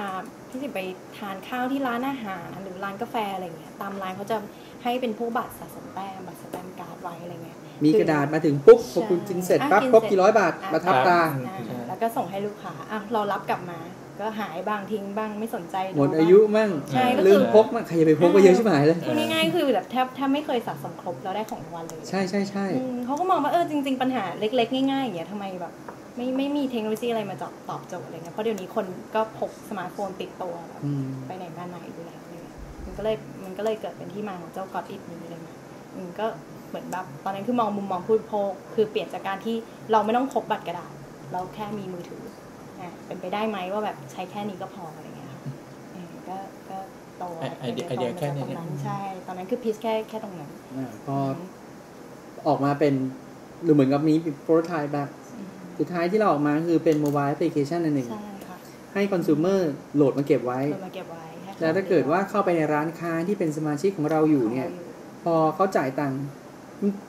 พิสิทธิ์ไปทานข้าวที่ร้านอาหารหรือร้านกาแฟอะไรเงี้ยตามร้านเขาจะให้เป็นพวกบัตรสะสมแต้มบัตรสแตมป์การ์ดไว้อะไรเงี้ยมีกระดาษมาถึงปุ๊บพอคุณกินเสร็จปั๊บครบกี่ร้อยบาทมาทับตาแล้วก็ส่งให้ลูกค้าอ่ะเรารับกลับมาก็หายบ้างทิ้งบ้างไม่สนใจหมดอายุมั่งลืมพกมั่งใครจะไปพกไปเยอะใช่ไหมเลยพูดง่ายๆคือแบบแทบแทบไม่เคยสะสมครบเราได้ของรางวัลเลยใช่ใช่ใช่เขาก็มองว่าเออจริงๆปัญหาเล็กๆง่ายๆอย่างเงี้ยทำไมแบบไม่ไม่มีเทคโนโลยีอะไรมาตอบโจทย์อะไรเงี้ยเพราะเดี๋ยวนี้คนก็พกสมาร์ทโฟนติดตัวแบบไปไหนมาไหนอยู่แล้วมันก็เลยมันก็เลยเกิดเป็นที่มาของเจ้า Got.It นี้เลยมันก็เหมือนแบบตอนนั้นคือมองมุมมองผู้บริโภคคือเปลี่ยนจากการที่เราไม่ต้องพกบัตรกระดาษเราแค่มีมือถืออ่ะเป็นไปได้ไหมว่าแบบใช้แค่นี้ก็พออะไรเงี้ยค่ะอืมก็ก็โตไอเดียไอเดียแค่นี้ใช่ตอนนั้นคือพีชแค่แค่ตรงนั้นอ่าก็ออกมาเป็นหรือเหมือนกับมีโปรโตไทป์แบบสุดท้ายที่เราออกมาคือเป็นโมบายแอปพลิเคชันอันหนึ่งใช่ค่ะให้คอนซูเมอร์โหลดมาเก็บไว้โหลดมาเก็บไว้แล้วถ้าเกิดว่าเข้าไปในร้านค้าที่เป็นสมาชิกของเราอยู่เนี่ยพอเขาจ่ายตังค์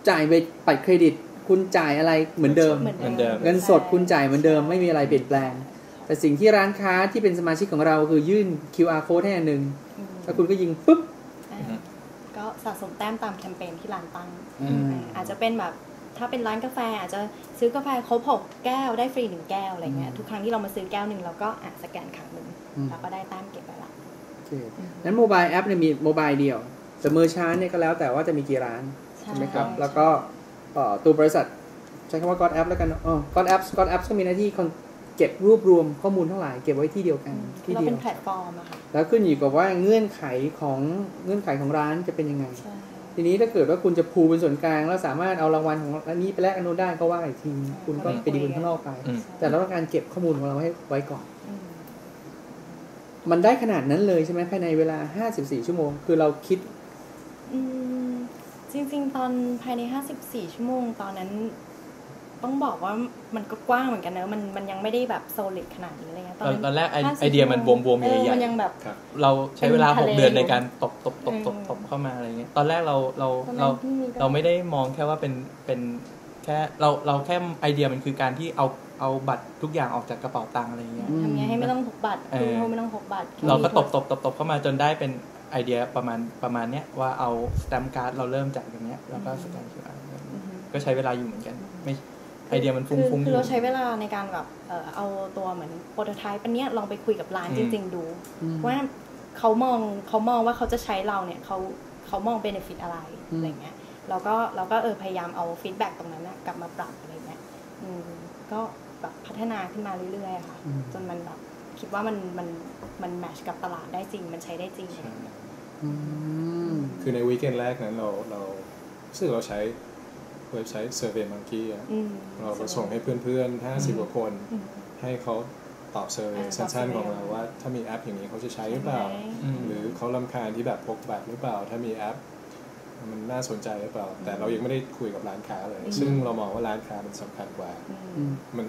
จ่ายไปบัตรเครดิตคุณจ่ายอะไรเหมือนเดิมเงินสดคุณจ่ายเหมือนเดิมไม่มีอะไรเปลี่ยนแปลงแต่สิ่งที่ร้านค้าที่เป็นสมาชิกของเราคือยื่น คิว อาร์ code ให้อันนึงแล้วคุณก็ยิงปุ๊บก็สะสมแต้มตามแคมเปญที่ร้านตั้งอาจจะเป็นแบบถ้าเป็นร้านกาแฟอาจจะซื้อกาแฟครบหกแก้วได้ฟรีหนึ่งแก้วอะไรเงี้ยทุกครั้งที่เรามาซื้อแก้วนึงเราก็อ่ะสแกนครั้งนึงแล้วก็ได้แต้มเก็บไปละโอเคงั้นโมบายแอปเนี่ยมีโมบายเดียวแต่มือช้าเนี่ยก็แล้วแต่ว่าจะมีกี่ร้านใช่มั้ยครับแล้วก็ตัวบริษัทใช้คำว่า Got Apps แล้วกันอ๋อ Got Apps Got Apps ก็มีหน้าที่เก็บรวบรวมข้อมูลทั้งหลายเก็บไว้ที่เดียวกันที่เดียวเราเป็นแพลตฟอร์มอะค่ะแล้วขึ้นอยู่กับว่าเงื่อนไขของเงื่อนไขของร้านจะเป็นยังไงทีนี้ถ้าเกิดว่าคุณจะพูเป็นส่วนกลางแล้วสามารถเอารางวัลของร้านนี้ไปแลกอันนู้นได้ก็ว่าอีกทีคุณก็ไปดีลข้างนอกไปแต่เราต้องการเก็บข้อมูลของเราให้ไว้ก่อนมันได้ขนาดนั้นเลยใช่ไหมภายในเวลาห้าสิบสี่ชั่วโมงคือเราคิดจริงๆตอนภายในห้าสิบสี่ชั่วโมงตอนนั้น ต้องบอกว่ามันก็กว้างเหมือนกันนะมันมันยังไม่ได้แบบโซลิดขนาดนี้อะไรเงี้ยตอนแรกไอเดียมันบวมๆใหญ่ๆมันยังแบบเราใช้เวลาหกเดือนในการตบตบตบตบตบเข้ามาอะไรเงี้ยตอนแรกเราเราเราเราไม่ได้มองแค่ว่าเป็นเป็นแค่เราเราแค่ไอเดียมันคือการที่เอาเอาบัตรทุกอย่างออกจากกระเป๋าตังค์อะไรเงี้ยทำไงให้ไม่ต้องพกบัตรคือเราไม่ต้องพกบัตรเราก็ตบตบตบตบเข้ามาจนได้เป็นไอเดียประมาณประมาณเนี้ยว่าเอาสแตมป์การ์ดเราเริ่มจากอย่างเนี้ยแล้วก็สแตมป์การ์ดก็ใช้เวลาอยู่เหมือนกันไม่ไอเดียมันฟุ้งฟุ้งคือเราใช้เวลาในการแบบเออเอาตัวเหมือนโปรโตไทป์อันเนี้ยลองไปคุยกับร้านจริงๆดูว่าเขามองเขามองว่าเขาจะใช้เราเนี่ยเขาเขามองเบเนฟิตอะไรอะไรเงี้ยเราก็เราก็เออพยายามเอาฟีดแบ็กตรงนั้นนะกลับมาปรับอะไรเงี้ยก็แบบพัฒนาขึ้นมาเรื่อยๆค่ะจนมันแบบคิดว่ามันมันมันแมทช์กับตลาดได้จริงมันใช้ได้จริงคือในวีคเอนด์แรกนั้นเราเราซึ่งเราใช้เว็บไซต์ Survey Monkey เราก็ส่งให้เพื่อนๆห้าสิบกว่าคนให้เขาตอบเซอร์เวย์สั้นๆของเราว่าถ้ามีแอปอย่างนี้เขาจะใช้หรือเปล่าหรือเขารำคาญที่แบบพกบัตรหรือเปล่าถ้ามีแอปมันน่าสนใจหรือเปล่าแต่เรายังไม่ได้คุยกับร้านค้าเลยซึ่งเรามองว่าร้านค้ามันสำคัญกว่ามัน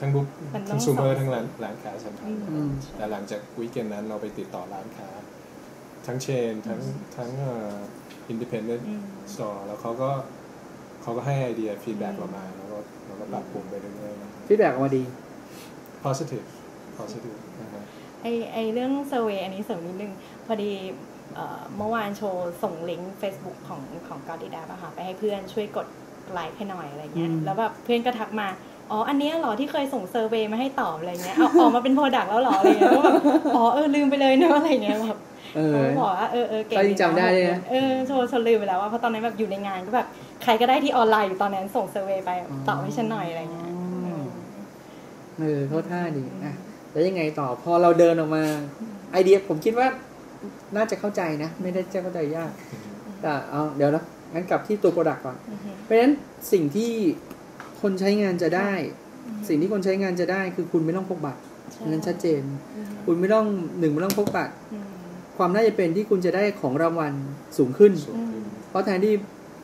ทั้งบุ๊กทั้งซูเปอร์ทั้งร้านค้าสำคัญแต่หลังจากวีคเอนด์นั้นเราไปติดต่อร้านค้าทั้งเชนทั้งทั้งอินดิเพนเดนต์สโตร์แล้วเขาก็เขาก็ให้ไอเดียฟีดแบ็กออกมาแล้วก็แล้วก็ปรับปรุงไปเรื่อยๆฟีดแบ็กออกมาดี positive positive นะครับไอไอเรื่อง survey อันนี้เสริมนิดนึงพอดีเมื่อวานโชว์ส่งลิงก์ Facebook ของของ Got.It อะค่ะไปให้เพื่อนช่วยกดไลค์ให้หน่อยอะไรเงี้ยแล้วแบบเพื่อนก็ทักมาอ๋ออันนี้เหรอที่เคยส่งเซอร์เวย์มาให้ตอบอะไรเงี้ยเอาออกมาเป็นโปรดักต์แล้วเหรออะไรเงี้ยก็แบบอ๋อเออลืมไปเลยเนอะอะไรเงี้ยแบบเออบอกว่าเออเออเก่งจำได้เลยนะเออโชว์โชว์ลืมไปแล้วว่าเพราะตอนนั้นแบบอยู่ในงานก็แบบใครก็ได้ที่ออนไลน์อยู่ตอนนั้นส่งเซอร์เวย์ไปตอบให้ฉันหน่อยอะไรเงี้ยเออเข้าท่าดีอ่ะแล้วยังไงต่อพอเราเดินออกมาไอเดียผมคิดว่าน่าจะเข้าใจนะไม่ได้จะเข้าใจยากแต่เอาเดี๋ยวนะงั้นกลับที่ตัว product ก่อนเพราะฉะนั้นสิ่งที่คนใช้งานจะได้สิ่งที่คนใช้งานจะได้คือคุณไม่ต้องพกบัตรนั้นชัดเจนคุณไม่ต้องหนึ่งไม่ต้องพกบัตรความน่าจะเป็นที่คุณจะได้ของรางวัลสูงขึ้นเพราะแทนที่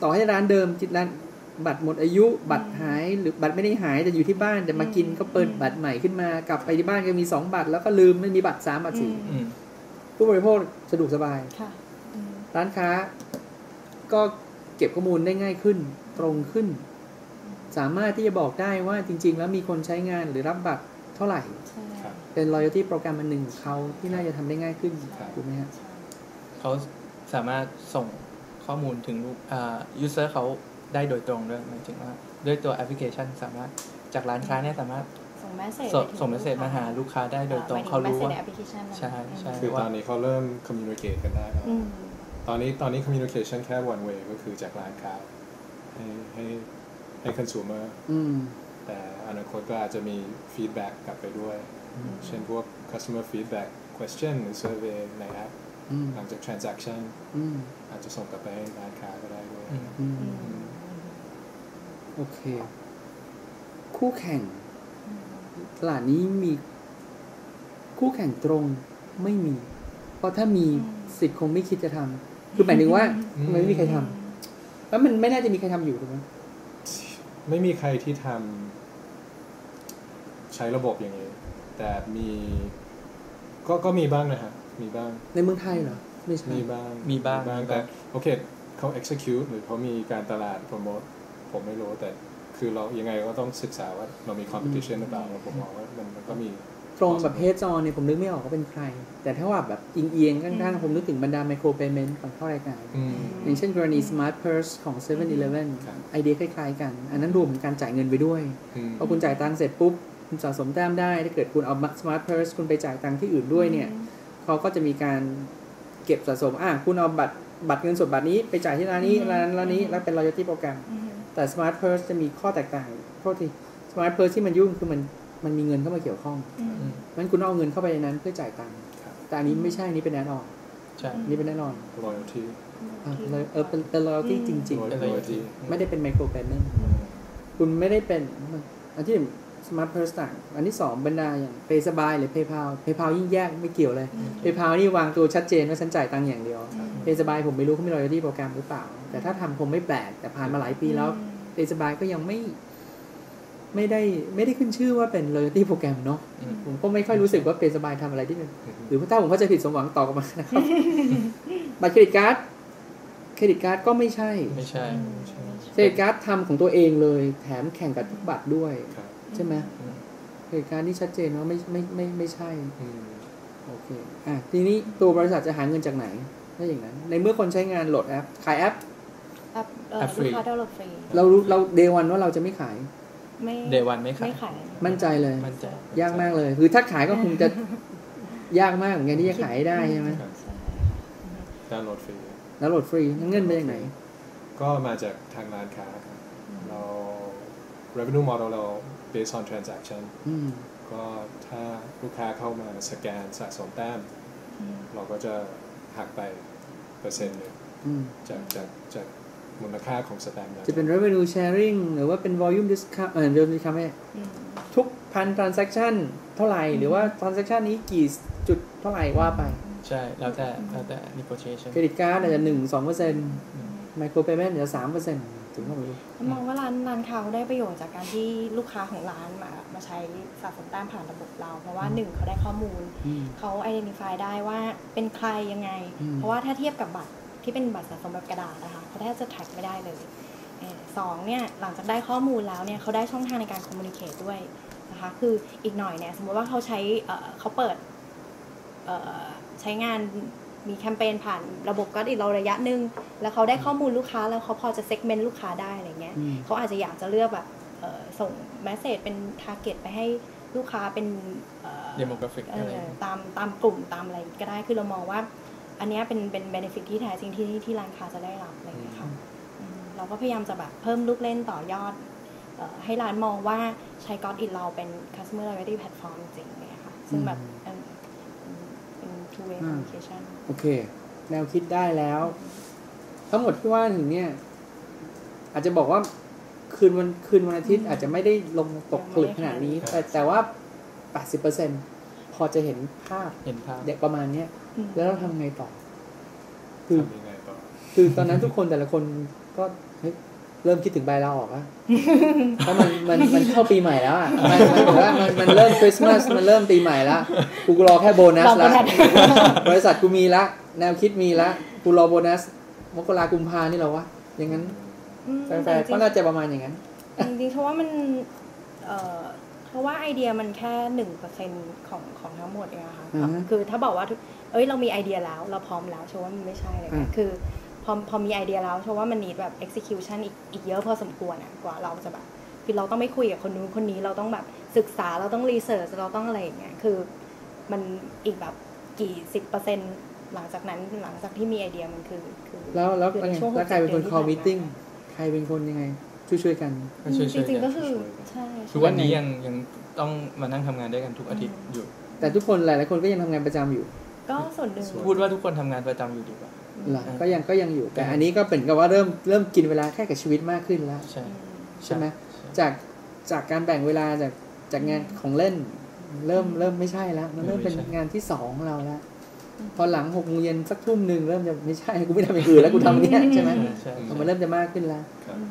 ต่อให้ร้านเดิมจิตร้านบัตรหมดอายุบัตรหายหรือบัตรไม่ได้หายแต่อยู่ที่บ้านแต่มากินก็เปิดบัตรใหม่ขึ้นมากลับไปที่บ้านก็มีสองบัตรแล้วก็ลืมไม่มีบัตรสามบัตรสี่ผู้บริโภคสะดวกสบายร้านค้าก็เก็บข้อมูลได้ง่ายขึ้นตรงขึ้นสามารถที่จะบอกได้ว่าจริงๆแล้วมีคนใช้งานหรือรับบัตรเท่าไหร่เป็น loyalty program อันหนึ่งของเขาที่น่าจะทำได้ง่ายขึ้นถูกไหมครับเขาสามารถส่งข้อมูลถึงลูกอ่า user เขาได้โดยตรงด้วยหมายถึงว่าด้วยตัวแอปพลิเคชันสามารถจากร้านค้าเนี่ยสามารถส่งเมสเซจส่งเมสเซจมาหาลูกค้าได้โดยตรงเขารู้ว่าใช่ใช่คือตอนนี้เขาเริ่ม communicate กันได้แล้วตอนนี้ตอนนี้ communication แค่ one way ก็คือจากร้านค้าให้ให้ให้ consumer แต่อนาคตก็อาจจะมี feedback กลับไปด้วยเช่นพวก customer feedback question หรือ survey ในแอปหลังจาก transaction อาจจะส่งกลับไปให้ร้านค้าก็ได้ด้วยโอเคคู่แข่งตลาดนี้มีคู่แข่งตรงไม่มีเพราะถ้ามีสิทธิ์คงไม่คิดจะทำคือหมายถึงว่าทำไมไม่มีใครทำแล้วมันไม่น่าจะมีใครทำอยู่ถูกไหมไม่มีใครที่ทำใช้ระบบอย่างนี้แต่มีก็ก็มีบ้างนะฮะมีบ้างในเมืองไทยเหรอไม่ใช่มีบ้างมีบ้างแต่โอเคเขา execute หรือเขามีการตลาด promote ผมไม่รู้แต่คือเรายังไงก็ต้องศึกษาว่าเรามี competition หรือเปล่าผมมองว่ามันก็มีตรงแบบ head on เนี่ยผมนึกไม่ออกว่าเป็นใครแต่ถ้าว่าแบบอิงเอียงข้างๆผมนึกถึงบรรดา micro payment ของเข้ารายการอย่างเช่นกรณี Smart Purse ของ เซเว่น-Eleven ไอเดียคล้ายๆกันอันนั้นรวมการจ่ายเงินไปด้วยพอคุณจ่ายตังค์เสร็จปุ๊บคุณสะสมแต้มได้ถ้าเกิดคุณเอา Smart Purse คุณไปจ่ายตังค์ที่อื่นด้วยเนี่ยเขาก็จะมีการเก็บสะสมอ่ะคุณเอาบัตรบัตรเงินสดบัตรนี้ไปจ่ายที่ร้านนี้ร้านร้านนี้แล้วเป็น loyalty programแต่ Smart Purse จะมีข้อแตกต่างโทษที Smart Purse ที่มันยุ่งคือมันมันมีเงินเข้ามาเกี่ยวข้องงั้นคุณเอาเงินเข้าไปในนั้นเพื่อจ่ายตังค์แต่อันนี้ไม่ใช่นี่เป็นแน่นอนใช่นี่เป็นแน่นอน loyalty อ่ะเออเป็นเป็น loyalty จริงๆไม่ได้เป็น micro payment คุณไม่ได้เป็นอันที่ Smart Purse ต่างอันที่สองบรรดาอย่าง PaySby หรือ PayPal PayPal ยิ่งแยกไม่เกี่ยวเลย PayPal นี่วางตัวชัดเจนว่าฉันจ่ายตังค์อย่างเดียว PaySby ผมไม่รู้เขามี loyalty program หรือเปล่าแต่ถ้าทำคงไม่แปลกแต่ผ่านมาหลายปีแล้วเอสบายก็ยังไม่ ไม่ได้ไม่ได้ขึ้นชื่อว่าเป็น loyalty program เนาะผมก็ไม่ค่อยรู้สึกว่าเป็นสบายทำอะไรที่เป็นหรือถ้าผมเข้าใจผิดสมหวังตอบมานะครับบัตรเครดิตการ์ดเครดิตการ์ดก็ไม่ใช่ไม่ใช่เครดิตการ์ดทำของตัวเองเลยแถมแข่งกับทุกบัตรด้วยใช่ไหมเครดิตการ์ดนี่ชัดเจนว่าไม่ไม่ไม่ไม่ใช่โอเคอ่ะทีนี้ตัวบริษัทจะหาเงินจากไหนถ้าอย่างนั้นในเมื่อคนใช้งานโหลดแอปขายแอปแอปลูกค้าดาวน์โหลดฟรีเรารู้เราเดย์วันว่าเราจะไม่ขายเดย์วันไม่ขายมั่นใจเลยยากมากเลยคือถ้าขายก็คงจะยากมากเหมือนกันที่จะขายได้ใช่ไหมดาวน์โหลดฟรีดาวน์โหลดฟรีเงินไปจากไหนก็มาจากทางร้านค้าครับเรา revenue model เรา based on transaction ก็ถ้าลูกค้าเข้ามาสแกนสะสมแต้มเราก็จะหักไปเปอร์เซ็นต์เลยจากจากจากมูลค่าของสแตมป์จะเป็น revenue sharing หรือว่าเป็น volume discount เอ่อ revenue discount ทุกพัน transaction เท่าไหร่หรือว่า transaction นี้กี่จุดเท่าไหร่ว่าไปใช่แล้วแต่แล้วแต่ negotiation เครดิตการ์ดอาจจะ หนึ่งถึงสองเปอร์เซ็นต์ micro payment อาจจะ สามเปอร์เซ็นต์ ถึงเท่าไหร่มองว่าร้านร้านเขาได้ประโยชน์จากการที่ลูกค้าของร้านมามาใช้สะสมแต้มผ่านระบบเราเพราะว่าหนึ่งเขาได้ข้อมูลเขา identify ได้ว่าเป็นใครยังไงเพราะว่าถ้าเทียบกับบัตรที่เป็นบัตรสะสมแบบกระดาษนะคะเขาแทบจะแท็กไม่ได้เลยสองเนี่ยหลังจากได้ข้อมูลแล้วเนี่ยเขาได้ช่องทางในการคอมมูนิเคตด้วยนะคะคืออีกหน่อยเนี่ยสมมติว่าเขาใช้เขาเปิดใช้งานมีแคมเปญผ่านระบบ Got.It เราระยะหนึ่งแล้วเขาได้ข้อมูลลูกค้าแล้วเขาพอจะเซกเมนต์ลูกค้าได้อะไรเงี้ยเขาอาจจะอยากจะเลือกแบบส่งเมสเสจเป็นทาร์เก็ตไปให้ลูกค้าเป็นตามตามกลุ่มตามอะไรก็ได้คือเรามองว่าอันนี้เป็นเป็น benefit ที่แท้จริงที่ที่ร้านค้าจะได้รับอะไรอย่างเงี้ยค่ะเราก็พยายามจะแบบเพิ่มลูกเล่นต่อยอดให้ร้านมองว่าใช้ Got.It เราเป็น customer loyalty platform จริงเลยค่ะซึ่งแบบเป็น two way communication โอเคแนวคิดได้แล้วทั้งหมดที่ว่าถึงเนี่ยอาจจะบอกว่าคืนวันคืนวันอาทิตย์อาจจะไม่ได้ลงตกผลึกขนาดนี้แต่แต่ว่า แปดสิบเปอร์เซ็นต์ พอจะเห็นภาพเห็นภาพเด็กประมาณเนี้ยแล้วเราทำไงต่อคือคือตอนนั้นทุกคนแต่ละคนก็เริ่มคิดถึงใบลาออกอะเพราะมันมันมันเข้าปีใหม่แล้วอะมันมันมันเริ่มคริสต์มาสมันเริ่มปีใหม่ละกูรอแค่โบนัสละบริษัทกูมีละแนวคิดมีละกูรอโบนัสมกราคมกุมภานี่เราวะอย่างนั้นแฟนๆก็น่าจะประมาณอย่างนั้นจริงๆเพราะว่ามันเพราะว่าไอเดียมันแค่ หนึ่งเปอร์เซ็นต์ ของของทั้งหมดเองนะคะคือถ้าบอกว่าเอ้ยเรามีไอเดียแล้วเราพร้อมแล้วเชื่อว่ามันไม่ใช่เลยค่ะคือพอพอมีไอเดียแล้วเชื่อว่ามัน need แบบ execution อีกอีกเยอะพอสมควรอ่ะกว่าเราจะแบบคือเราต้องไม่คุยกับคนนู้นคนนี้เราต้องแบบศึกษาเราต้อง research เราต้องอะไรอย่างเงี้ยคือมันอีกแบบกี่ สิบเปอร์เซ็นต์ หลังจากนั้นหลังจากที่มีไอเดียมันคือคือแล้วแล้วใครเป็นคน call meeting ใครเป็นคนยังไงช่วยๆกันจริงๆก็คือใช่ทุกวันนี้ยังยังต้องมานั่งทำงานด้วยกันทุกอาทิตย์อยู่แต่ทุกคนหลายๆคนก็ยังทำงานประจำอยู่ก็ส่วนหนึ่งพูดว่าทุกคนทำงานประจำอยู่ดีกว่าก็ยังก็ยังอยู่แต่อันนี้ก็เป็นกับว่าเริ่มเริ่มกินเวลาแค่กับชีวิตมากขึ้นแล้วใช่ใช่ไหมจากจากการแบ่งเวลาจากจากงานของเล่นเริ่มเริ่มไม่ใช่แล้วมันเริ่มเป็นงานที่สองเราแล้วพอหลังหกโมงเย็นสักทุ่มหนึ่งเริ่มจะไม่ใช่กูไม่ทำอย่างอื่นแล้วกูทำเนี้ยใช่ไหมมันเริ่มจะมากขึ้นแล้ว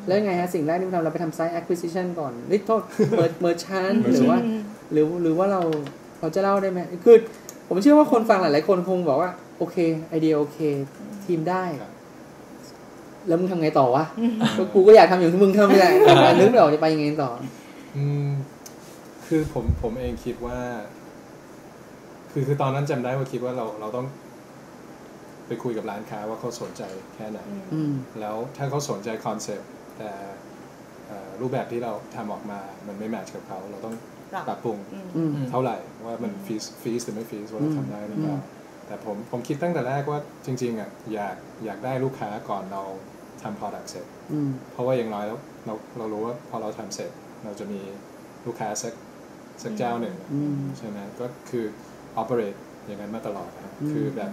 แล้วไงฮะสิ่งแรกที่เราทำเราไปทำไซต์ acquisition ก่อนนี่โทษเปิดเมอร์ชันหรือว่าหรือหรือว่าเราเราจะเล่าได้ไหมคือผมเชื่อว่าคนฟังหลายๆคนคงบอกว่าโอเคไอเดียโอเคทีมได้แล้วมึงทำไงต่อวะกูก็อยากทำอย่างที่มึงทำไม่ได้นึกไม่ออกจะไปยังไงต่อคือผมผมเองคิดว่าคือคือตอนนั้นจำได้ว่าคิดว่าเราเราต้องไปคุยกับร้านค้าว่าเขาสนใจแค่ไหนแล้วถ้าเขาสนใจคอนเซปต์แต่รูปแบบที่เราทำออกมามันไม่แมทช์กับเขาเราต้องปรับปรุงเท่าไหร่ว่ามันฟีสฟีสหรือไม่ฟีสว่าเราทำได้หรือเปล่าแต่ผมผมคิดตั้งแต่แรกว่าจริงๆอ่ะอยากอยากได้ลูกค้าก่อนเราทำ product เสร็จเพราะว่าอย่างน้อยแล้วเราเรารู้ว่าพอเราทำเสร็จเราจะมีลูกค้าสักสักเจ้าหนึ่งใช่ไหมก็คือoperate อย่างนั้นมาตลอดนะคือแบบ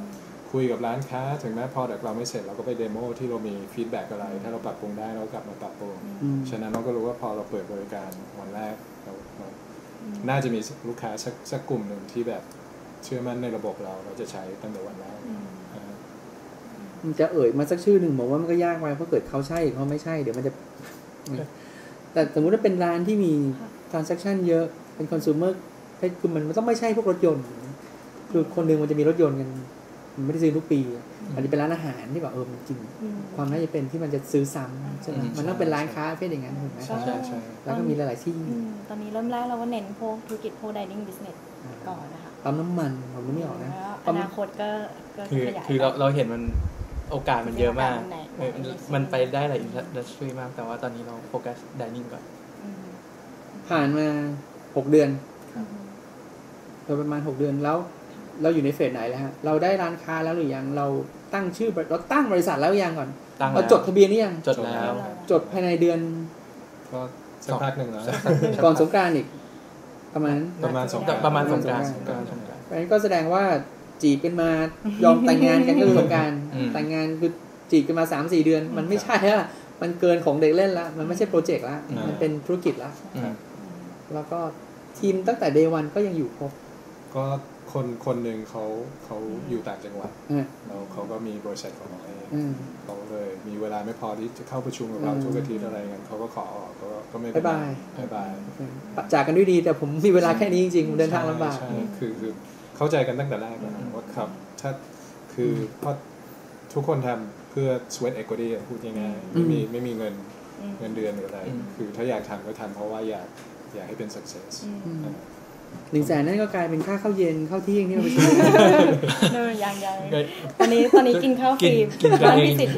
คุยกับร้านค้าถึงแม้ product เราไม่เสร็จเราก็ไปเดโมที่เรามี feedback อะไรถ้าเราปรับปรุงได้เรากลับมาปรับปรุงฉะนั้นเราก็รู้ว่าพอเราเปิดบริการวันแรกเราน่าจะมีลูกค้าสักสักกลุ่มหนึ่งที่แบบเชื่อมั่นในระบบเราเราจะใช้ตั้งแต่วันแรกมันจะเอ่ยมาสักชื่อหนึ่งบอกว่ามันก็ยากไปเพราะเกิดเขาใช่เขาไม่ใช่เดี๋ยวมันจะแต่สมมติว่าเป็นร้านที่มี transaction เยอะเป็น consumer คือมันต้องไม่ใช่พวกรถยนต์คือคนหนึ่งมันจะมีรถยนต์กันมันไม่ได้ซื้อทุกปีอันนี้เป็นร้านอาหารที่แบบเออมันจริงความน่าจะเป็นที่มันจะซื้อซ้ำใช่ไหมมันต้องเป็นร้านค้าเพื่ออย่างนั้นถูกไหมใช่ใช่แล้วก็มีหลายๆที่ตอนนี้เริ่มแรกเราก็เน้นพวกธุรกิจโพลไดนิ่งบิสเนสก่อนนะคะปั๊มน้ำมันผมไม่ออกนะอนาคตก็คือคือเราเราเห็นมันโอกาสมันเยอะมากมันไปได้หลายอินดัสทรีมากแต่ว่าตอนนี้เราโฟกัสไดนิ่งก่อนผ่านมาหกเดือนโดยประมาณหกเดือนแล้วเราอยู่ในเฟสไหนแล้วฮะเราได้ร้านค้าแล้วหรือยังเราตั้งชื่อเราตั้งบริษัทแล้วยังก่อนเราจดทะเบียนนี่ยังจดแล้วจดภายในเดือนก็สักพักหนึ่งแล้วก่อนสงกรานต์อีกประมาณประมาณสงกรานต์ประมาณสงกรานต์อันนี้ก็แสดงว่าจีบกันมายอมแต่งงานกันก็คือสงกรานต์แต่งงานคือจีบกันมา สามถึงสี่ เดือนมันไม่ใช่แล้วมันเกินของเด็กเล่นละมันไม่ใช่โปรเจกต์ละมันเป็นธุรกิจละแล้วก็ทีมตั้งแต่ day one ก็ยังอยู่ครบก็คนคนหนึ่งเขาเขาอยู่ต่างจังหวัดแล้วเขาก็มีบริษัทของเขาเองเขาเลยมีเวลาไม่พอที่จะเข้าประชุมกับเราทุกอาทิตย์อะไรเงี้ยเขาก็ขอออกก็ก็ไม่เป็นไรบ๊ายบายจากกันด้วยดีแต่ผมมีเวลาแค่นี้จริงๆผมเดินทางลำบากคือคือเข้าใจกันตั้งแต่แรกนะว่าครับถ้าคือเพราะทุกคนทำเพื่อ sweat equity พูดง่ายๆไม่มีไม่มีเงินเงินเดือนหรืออะไรคือถ้าอยากทำก็ทำเพราะว่าอยากอยากให้เป็น successหนึ่งแสนนั่นก็กลายเป็นค่าข้าวเย็นข้าวเที่ยงที่เราไปกินเนยยางใหญ่ตอนนี้ตอนนี้กินข้าวฟรีร้านพิสิทธิ์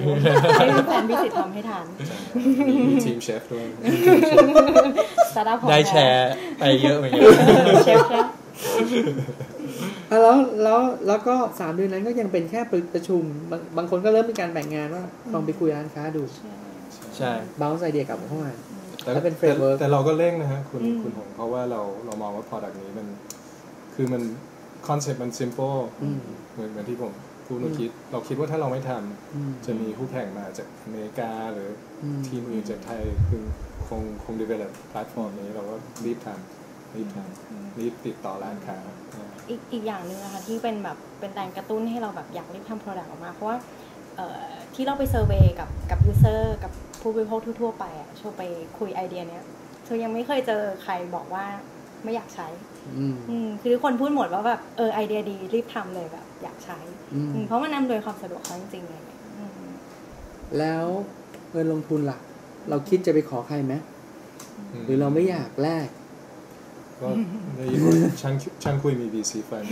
ให้แฟนพิสิทธิ์ทำให้ทานมีทีมเชฟด้วยได้แชร์ไปเยอะเหมือนกันเชฟครับแล้วแล้วแล้วก็สามเดือนนั้นก็ยังเป็นแค่ประชุมบางคนก็เริ่มมีการแบ่งงานว่าลองไปคุยร้านค้าดูใช่บ้าไอเดียกลับเข้ามาแ ต, แ, ตแต่เราก็เร่งนะฮะคุณคุณหงเพราะว่าเราเรามองว่า product นี้มันคือมันคอนเซ็ปต์มัน simple เหมือนเหมือนที่ผมพูดเมื่อกี้เราคิดว่าถ้าเราไม่ทำจะมีคู่แข่งมาจากอเมริกาหรือทีมอื่นจากไทยคือคงคง develop platform นี้เราก็รีบทำรีบทำรีบติดต่อร้านค้าอีกอีกอย่างนึงนะคะที่เป็นแบบเป็นแรงกระตุ้นให้เราแบบอยากรีบทำ product ออกมาเพราะว่าที่เราไปเซอร์เวย์กับกับ user กับผู้บริโภคทั่วๆไปอ่ะโชว์ไปคุยไอเดียเนี้ยโชว์ยังไม่เคยเจอใครบอกว่าไม่อยากใช้คือทุกคนพูดหมดว่าแบบเออไอเดียดีรีบทำเลยแบบอยากใช้เพราะมันนำโดยความสะดวกเขาจริงๆเลยแล้วเงินลงทุนล่ะเราคิดจะไปขอใครไหมหรือเราไม่อยากแลกก็ได้ยินว่าช่างช่างคุยมี วี ซี Fund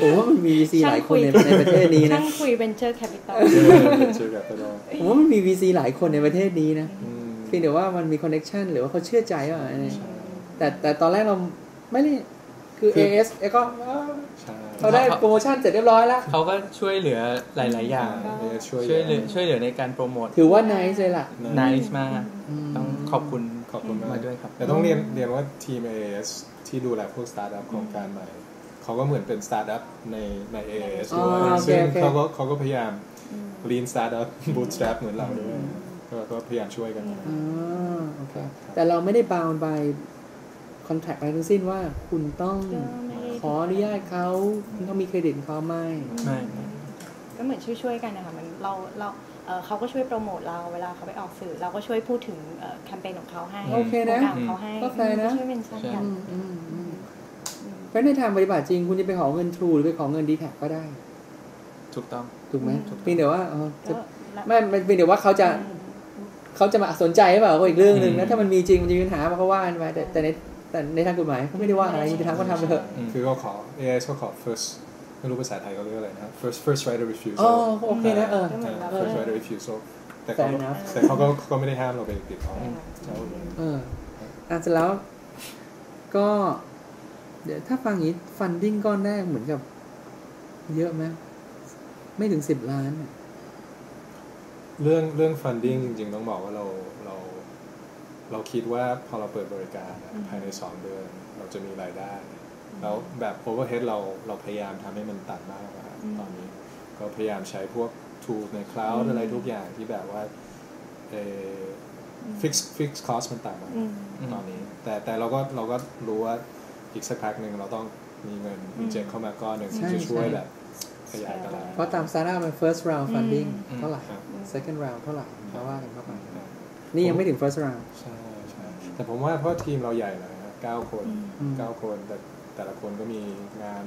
ผมว่ามันมี วี ซี หลายคนในประเทศนี้นะช่างคุย Venture Capital ผมว่ามันมี วี ซี หลายคนในประเทศนี้นะเพียงแต่ว่ามันมีคอนเนคชั่นหรือว่าเขาเชื่อใจว่าแต่แต่ตอนแรกเราไม่ได้คือ เอ เอส ก็เขาได้โปรโมชั่นเสร็จเรียบร้อยแล้วเขาก็ช่วยเหลือหลายๆอย่างช่วยเหลือช่วยเหลือในการโปรโมทถือว่า nice เลยล่ะ nice มากต้องขอบคุณขอบคุณมากด้วยครับแต่ต้องเรียนเรียนว่าทีม เอ เอส ที่ดูแลพวกสตาร์ทอัพโครงการใหม่เขาก็เหมือนเป็นสตาร์ทอัพในใน เอ เอส ด้วยซึ่งเขาก็เขาก็พยายาม lean startup bootstrap เหมือนเราด้วยก็พยายามช่วยกันแต่เราไม่ได้ bound by contract อะไรทั้งสิ้นว่าคุณต้องขออนุญาตเขาคุณต้องมีเครดิตเขาไหมไม่ก็เหมือนช่วยๆกันนะคะมันเราเราเขาก็ช่วยโปรโมทเราเวลาเขาไปออกสื่อเราก็ช่วยพูดถึงแคมเปญของเขาให้โอเคนะเขาให้ก็ช่วยเป็นช่างกันเพราะในทางปฏิบัติจริงคุณจะไปขอเงินทรูหรือไปขอเงินดีแท็กก็ได้ถูกต้องถูกไหมเพียงแต่ว่าไม่เพียงแต่ว่าเขาจะเขาจะมาสนใจหรือเปล่าก็อีกเรื่องนึงนะถ้ามันมีจริงมันจะมีปัญหามาเขาว่ากันไปแต่ในแต่ในทางกฎหมายเขาไม่ได้ว่าอะไรจะทำก็ทำไปเถอะคือก็ขอเอไอก็ขอ firstไม่รู้ภาษาไทยเขาเรียกอะไรนะ first first right of refusal อ๋อโอเคนะเออ first right of refusal แต่เขาแต่เขาก็ก็ไม่ได้ห้ามเราไปติดต่อเอออ่ะเสร็จแล้วก็เดี๋ยวถ้าฟังอย่างนี้ funding ก้อนแรกเหมือนกับเยอะไหมไม่ถึงสิบล้านเรื่องเรื่อง funding จริงๆต้องบอกว่าเราเราเราคิดว่าพอเราเปิดบริการภายในสองเดือนเราจะมีรายได้แล้วแบบ overhead เราเราพยายามทำให้มันตัดมากกว่าตอนนี้ก็พยายามใช้พวก tool ใน cloud อะไรทุกอย่างที่แบบว่า fix fix cost มันต่ำมากตอนนี้แต่แต่เราก็เราก็รู้ว่าอีกสักพักหนึ่งเราต้องมีเงินอินเจคเข้ามาก้อนหนึ่งที่จะช่วยแบบขยายตลาดเพราะตาม startup มัน first round funding เท่าไหร่ second round เท่าไหร่เราว่ากันเข้าไปนี่ยังไม่ถึง first round แต่ผมว่าเพราะทีมเราใหญ่นะเก้าคนเก้าคนแต่แต่ละคนก็มีงาน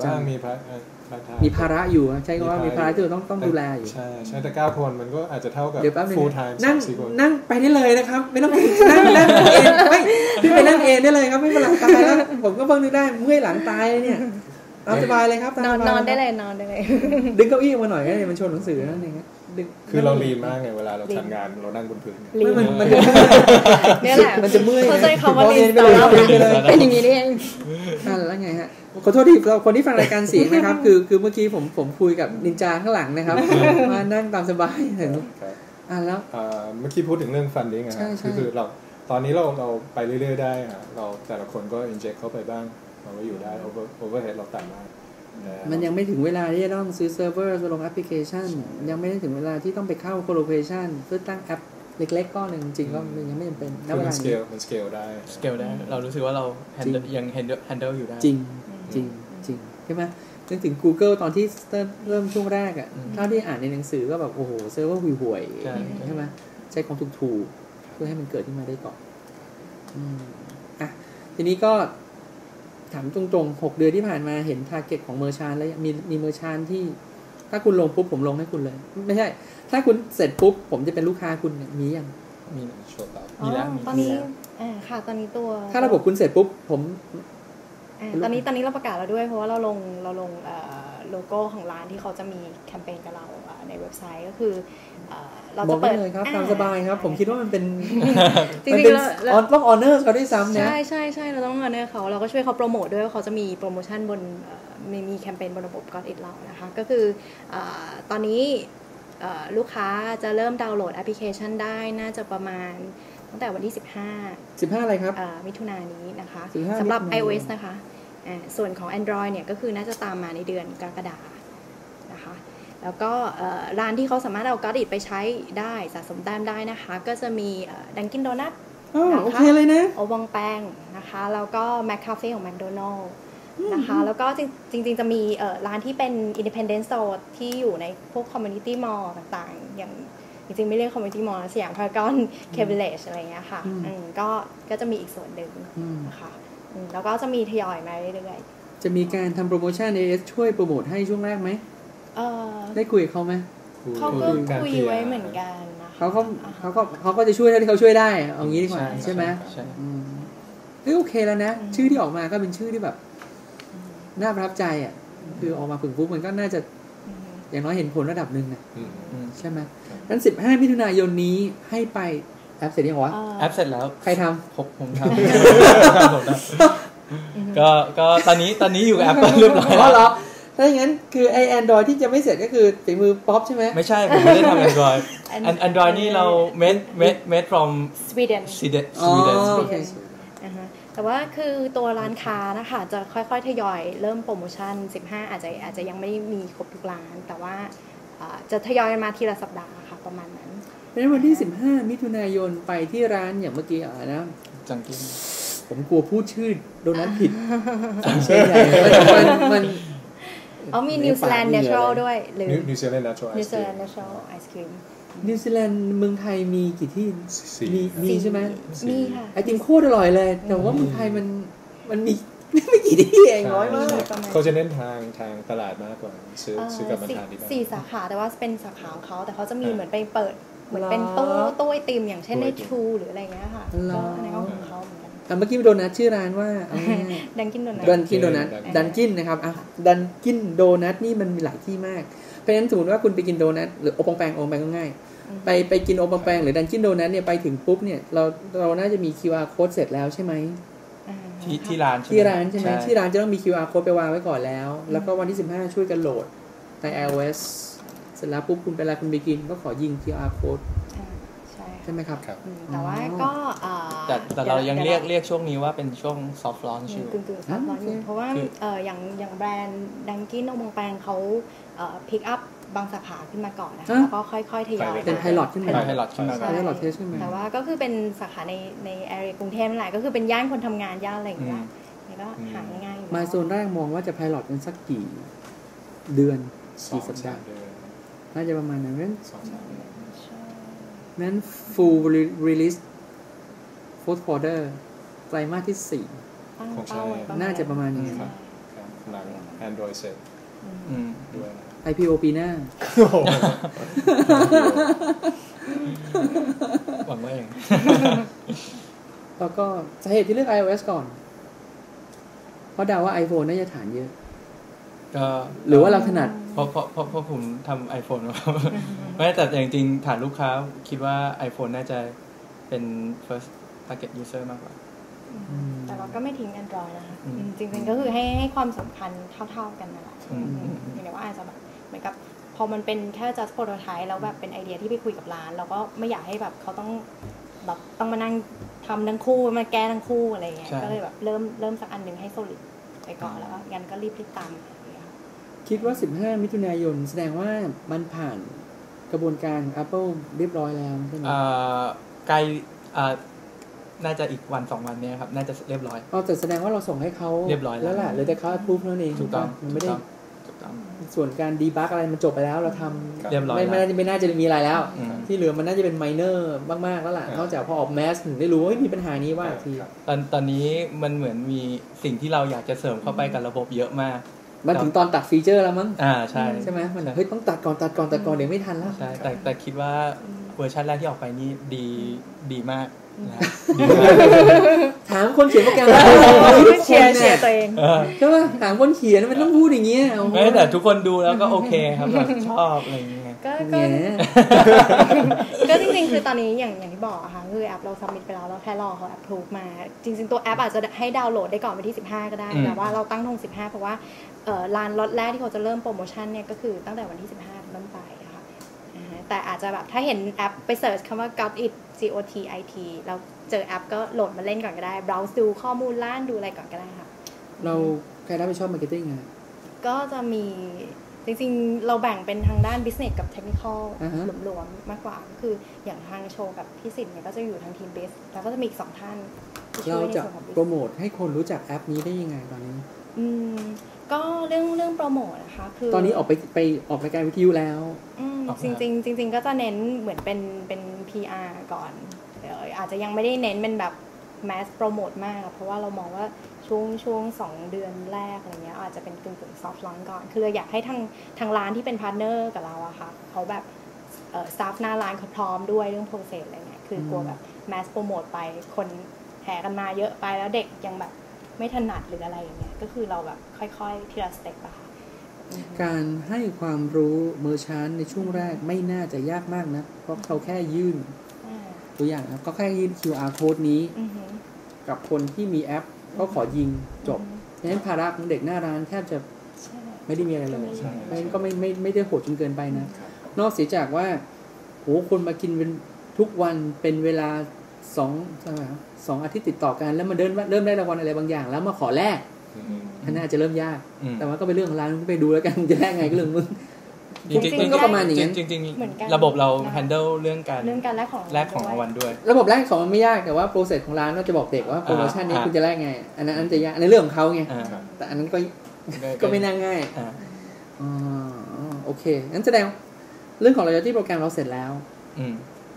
บ้างมีภาระมีภาระอยู่ใช่ก็ว่ามีภาระที่ต้องต้องดูแลอยู่ใช่ใช่แต่เก้าคนมันก็อาจจะเท่ากับ full time นั่งนั่งไปได้เลยนะครับไม่ต้องนั่งนั่งเองไม่พี่ไปนั่งเองได้เลยครับไม่เป็นไรตายแล้วผมก็เพิ่งนึกได้เมื่อยหลังตายเนี่ยนอนสบายเลยครับนอนนอนได้เลยนอนได้เลยดึงเก้าอี้มาหน่อยก็ได้มันชนหนังสือนั่นเองคือเราลีนมากไงเวลาเราทำงานเรานั่งบนพื้นไม่มันมันเนี่ยแหละมันจะเมื่อยเขาใช้คำว่าลีนตลอดเป็นอย่างนี้นี่เองนั่นแล้วไงฮะขอโทษทีเราคนที่ฟังรายการเสียงนะครับคือคือเมื่อกี้ผมผมคุยกับนินจาข้างหลังนะครับมานั่งตามสบายเห็นอ่ะแล้วเมื่อกี้พูดถึงเรื่องฟันดิ้งอะครับคือเราตอนนี้เราเราไปเรื่อยๆได้อะเราแต่ละคนก็อินเจคเข้าไปบ้างเราก็อยู่ได้โอเวอร์โอเวอร์เฮดเราต่ำมากมันยังไม่ถึงเวลาที่จะต้องซื้อเซิร์ฟเวอร์ลงแอปพลิเคชันยังไม่ได้ถึงเวลาที่ต้องไปเข้าโคโลเคชันเพื่อตั้งแอปเล็กๆก้อนหนึ่งจริงๆก็มันยังไม่จำเป็นณเวลานี้มันสเกลมันสเกลได้สเกลได้เรารู้สึกว่าเรายังแฮนเดิลแฮนเดิลอยู่ได้จริงจริงจริงใช่ไหมนึกถึง Google ตอนที่เริ่มช่วงแรกอ่ะถ้าที่อ่านในหนังสือก็แบบโอ้โหเซิร์ฟเวอร์ห่วยๆใช่ไหมใช้ของถูกๆเพื่อให้มันเกิดขึ้นมาได้ก่อนอ่ะทีนี้ก็ถามตรงๆหกเดือนที่ผ่านมาเห็นทาร์เก็ตของเมอร์ชานแล้วมีมีเมอร์ชานที่ถ้าคุณลงปุ๊บผมลงให้คุณเลยไม่ใช่ถ้าคุณเสร็จปุ๊บผมจะเป็นลูกค้าคุณมียังมีโชว์ครับมีแล้วตอนนี้อ่าค่ะตอนนี้ตัวถ้าระบบคุณเสร็จปุ๊บผมอ่าตอนนี้ตอนนี้เราประกาศแล้วด้วยเพราะว่าเราลงเราลงเอ่อโลโก้ของร้านที่เขาจะมีแคมเปญกับเราในเว็บไซต์ก็คือเราจะเปิดเลยครับตามสบายครับผมคิดว่ามันเป็นจริงๆเราต้องออเนอร์เขาด้วยซ้ำนะใช่ใช่ใช่เราต้องออเนอร์เขาเราก็ช่วยเขาโปรโมทด้วยว่าเขาจะมีโปรโมชั่นบนมีแคมเปญบนระบบ Got.It เรานะคะก็คือตอนนี้ลูกค้าจะเริ่มดาวน์โหลดแอปพลิเคชันได้น่าจะประมาณตั้งแต่วันที่สิบห้า สิบห้าอะไรครับมิถุนายนนี้นะคะสำหรับ iOS นะคะส่วนของ Android เนี่ยก็คือน่าจะตามมาในเดือนกรกฎาคมนะคะแล้วก็ร้านที่เขาสามารถเอา Got.It ไปใช้ได้สะสมแต้มได้นะคะก็จะมีดังกินโดนัทโอเคเลยนะโอวังแปงนะคะแล้วก็แมคคาเฟ่ของแมคโดนัลด์นะคะแล้วก็จริงๆจะมีร้านที่เป็น Independent Store ที่อยู่ในพวก Community Mall ต่างๆอย่างจริงๆไม่เรียก Community Mall สยามพารากอนเคเบิลเลจอะไรเงี้ยค่ะก็ก็จะมีอีกส่วนหนึ่งนะคะแล้วก็จะมีทยอยมาเรื่อยๆจะมีการทำโปรโมชั่น เอ เอส ช่วยโปรโมทให้ช่วงแรกไหมได้คุยกับเขาไหมเขาก็คุยไว้เหมือนกันนะเขาก็เขาก็เขาก็จะช่วยเท่าที่เขาช่วยได้เอางี้ดีกว่าใช่ไหมเฮ้ยโอเคแล้วนะชื่อที่ออกมาก็เป็นชื่อที่แบบน่าประทับใจอ่ะคือออกมาผึ่งปุ๊บมันก็น่าจะอย่างน้อยเห็นผลระดับหนึ่งนะใช่ไหมนั้นสิบห้ามิถุนายนนี้ให้ไปแอปเสร็จยังวะแอปเสร็จแล้วใครทำผมผมทำก็ก็ตอนนี้ตอนนี้อยู่กับแอปเรียบร้อยแล้วถ้าอย่างนั้นคือไอแอนดรอยที่จะไม่เสร็จก็คือฝีมือป๊อปใช่ไหมไม่ใช่ผมไม่ได้ทำแอนดรอยแอนดรอยนี่เราเมดเมดเมด from Sweden Sweden Sweden แต่ว่าคือตัวร้านค้านะคะจะค่อยๆทยอยเริ่มโปรโมชั่นสิบห้าอาจจะอาจจะยังไม่มีครบทุกร้านแต่ว่าจะทยอยมาทีละสัปดาห์ค่ะประมาณนั้นในวันที่สิบห้ามิถุนายนไปที่ร้านอย่างเมื่อกี้อ่ะนะจังกินผมกลัวพูดชื่อโดนัทผิดใช่ไหมมันมันอ๋อมีนิวซีแลนด์เนเชอรัลด้วยหรือนิวซีแลนด์เนเชอรัลนิวซีแลนด์เนเชอรัลไอศกรีมนิวซีแลนด์เมืองไทยมีกี่ที่มีมีใช่ไหมมีค่ะไอติมโคตรอร่อยเลยแต่ว่าเมืองไทยมันมันมีไม่กี่ที่เองน้อยมากเขาจะเน้นทางทางตลาดมากกว่าซื้อซื้อกลับมาทานที่บ้านสี่สาขาแต่ว่าเป็นสาขาของเขาแต่เขาจะมีเหมือนไปเปิดเหมือนเป็นตู้ตู้ไอติมอย่างเช่นในทูหรืออะไรเงี้ยค่ะก็อันนี้ก็ของเขาเหมือนกันเมื่อกี้โดนัทชื่อร้านว่าดังกินโดนัทดังกินโดนัทดังกินนะครับอ่ะดังกินโดนัทนี่มันมีหลายที่มากเพราะฉะนั้นสมมติว่าคุณไปกินโดนัทหรือโอปองแปงโอปองแปงก็ง่ายไปไปกินโอปองแปงหรือดังกินโดนัทเนี่ยไปถึงปุ๊บเนี่ยเราเราน่าจะมี คิว อาร์ code เสร็จแล้วใช่ไหมที่ที่ร้านที่ร้านใช่ไหมที่ร้านจะต้องมี คิว อาร์ code ไปวางไว้ก่อนแล้วแล้วก็วันที่สิบห้าช่วยกันโหลดใน iOSเสร็จแล้วปุ๊บคุณเวลาคุณไปกินก็ขอยิง คิว อาร์ code ใช่ใช่ไหมครับแต่ว่าก็แต่แต่เรายังเรียกเรียกช่วงนี้ว่าเป็นช่วง soft launch อยู่เพราะว่าอย่างอย่างแบรนด์ดังกินโอมงแปงเขา pick up บางสาขาขึ้นมาก่อนนะคะแล้วก็ค่อยๆทยอยเป็น pilot ขึ้นมา pilot ขึ้นมา pilot test ขึ้นมาแต่ว่าก็คือเป็นสาขาในในแอเรียกรุงเทพนั่นแหละก็คือเป็นย่านคนทำงานย่านอะไรอย่างเงี้ยแล้วก็หาง่ายๆมาโซนแรกมองว่าจะ pilot กันสักกี่เดือนกี่สัปดาห์น่าจะประมาณนั้นนั้น full release พุทโฮเดอร์ไตรมาสที่สี่ของใช่น่าจะประมาณนี้ครับหลัง Android เสร็จด้วย ไอ พี โอ ปีหน้าหวังว่าอย่างแล้วก็สาเหตุที่เลือก iOS ก่อนเพราะเดาว่า iPhone น่าจะฐานเยอะก็หรือว่าเราถนัดเพราะเพราะเพราะผมทำ iPhone ครับไม่แต่จริงๆฐานลูกค้าคิดว่า iPhone น่าจะเป็น first target user มากกว่าแต่เราก็ไม่ทิ้ง Android นะคะจริงๆก็คือให้ให้ความสำคัญเท่าๆกันนั่นแหละแต่ว่าอาจจะแบบเหมือนกับพอมันเป็นแค่ just prototype แล้วแบบเป็นไอเดียที่ไปคุยกับร้านเราก็ไม่อยากให้แบบเขาต้องแบบต้องมานั่งทำทั้งคู่มาแก้ทั้งคู่อะไรเงี้ยก็เลยแบบเริ่มเริ่มสักอันหนึ่งให้ solid ไปก่อนแล้วยันก็รีบรีบตามคิดว่าสิบห้ามิถุนายนแสดงว่ามันผ่านกระบวนการ Apple เรียบร้อยแล้วใช่ไหมอ่าไกลอ่าน่าจะอีกวันสองวันเนี้ยครับน่าจะเรียบร้อยอ๋อแต่แสดงว่าเราส่งให้เขาเรียบร้อยแล้วล่ะเลยแต่เขาพูดเท่านั้นเองถูกต้องมันไม่ได้ส่วนการดีบักอะไรมันจบไปแล้วเราทำเรียบร้อยไม่ไม่ไม่น่าจะมีอะไรแล้วที่เหลือมันน่าจะเป็นไมเนอร์มากๆแล้วล่ะนอกจากพอออกแมสถึงได้รู้ว่ามีปัญหานี้ว่าทีตอนตอนนี้มันเหมือนมีสิ่งที่เราอยากจะเสริมเข้าไปกับระบบเยอะมากมันถึงตอนตัดฟีเจอร์แล้วมั้งอ่าใช่ใช่ไหมมันเฮ้ยต้องตัดก่อนตัดก่อนตัดก่อนเดี๋ยวไม่ทันแล้วใช่แต่แต่คิดว่าเวอร์ชันแรกที่ออกไปนี่ดีดีมากนะถามคนเขียนโปรแกรมเชียร์เชียร์ตัวเองใช่ป่ะถามคนเขียนมันต้องพูดอย่างเงี้ยไม่แต่ทุกคนดูแล้วก็โอเคครับชอบอะไรอย่างเงี้ยก็ก็จริงๆคือตอนนี้อย่างอย่างที่บอกค่ะคือแอปเราซับมิทไปแล้วเราแค่รอเขาแอปพรูฟมาจริงๆตัวแอปอาจจะให้ดาวน์โหลดได้ก่อนวันที่สิบห้าก็ได้แต่ว่าเราตั้งธงสิบห้าเพราะว่าร้านล็อตแรกที่เขาจะเริ่มโปรโมชั่นเนี่ยก็คือตั้งแต่วันที่สิบห้าเป็นต้นไปค่ะแต่อาจจะแบบถ้าเห็นแอปไปเสิร์ชคำว่า Got.It Got.It เราเจอแอปก็โหลดมาเล่นก่อนก็ได้เบราว์ดูข้อมูลร้านดูอะไรก่อนก็ได้ค่ะเราใครรับผิดชอบมาร์เก็ตติ้งอ่ะก็จะมีจริงๆเราแบ่งเป็นทางด้าน business กับ technical รวมๆมากกว่าคืออย่างทางโชว์กับพี่สิทธิ์เนี่ยก็จะอยู่ทางทีม base แล้วก็จะมีอีกสองท่านเราจะโปรโมทให้คนรู้จักแอปนี้ได้ยังไงตอนนี้อืมก็เรื่องเรื่องโปรโมทนะคะคือตอนนี้ออกไปไปออกรายการวิทยุแล้วจริงจริงจริงๆก็จะเน้นเหมือนเป็นเป็น พี อาร์ ก่อนอาจจะยังไม่ได้เน้นเป็นแบบแมสโปรโมทมากเพราะว่าเรามองว่าช่วงช่วงสองเดือนแรกอะไรเงี้ยอาจจะเป็นกึ่งกึ่งซอฟต์ลอนก่อนคือเราอยากให้ทางทางร้านที่เป็นพาร์ทเนอร์กับเราอะค่ะเขาแบบเอ่อสตาฟหน้าร้านเขาพร้อมด้วยเรื่องโปรเซสอะไรเงี้ยคือกลัวแบบแมสโปรโมทไปคนแห่กันมาเยอะไปแล้วเด็กยังแบบไม่ถนัดหรืออะไรอย่างเงี้ยก็คือเราแบบค่อยๆทีละสเต็ปอะค่ะการให้ความรู้เมอร์ชันในช่วงแรกไม่น่าจะยากมากนะเพราะเขาแค่ยื่นตัวอย่างนะก็แค่ยื่น คิว อาร์ code นี้กับคนที่มีแอปก็ขอยิงจบดังนั้นภาระของเด็กหน้าร้านแทบจะไม่ได้มีอะไรเลยดังนั้นก็ไม่ไม่ไม่ได้โหดจนเกินไปนะนอกเสียจากว่าโหคนมากินเป็นทุกวันเป็นเวลาสองสองอาทิตย์ติดต่อกันแล้วมาเดินเริ่มได้รางวัลอะไรบางอย่างแล้วมาขอแลกอันน่าจะเริ่มยากแต่ว่าก็เป็นเรื่องของร้านไปดูแล้วกันจะแลกไงก็เรื่องมึงจริงๆก็ประมาณอย่างนั้นจริงๆระบบเรา handle เรื่องการเรื่องการแลกของแลกของรางวัลด้วยระบบแลกของมันไม่ยากแต่ว่าโปรเซสของร้านก็จะบอกเด็กว่าโปรโมชั่นนี้คุณจะแลกไงอันนั้นอันจะยากในเรื่องของเขาไงแต่อันนั้นก็ก็ไม่น่าง่ายอ๋อโอเคงั้นแสดงเรื่องของเราที่โปรแกรมเราเสร็จแล้ว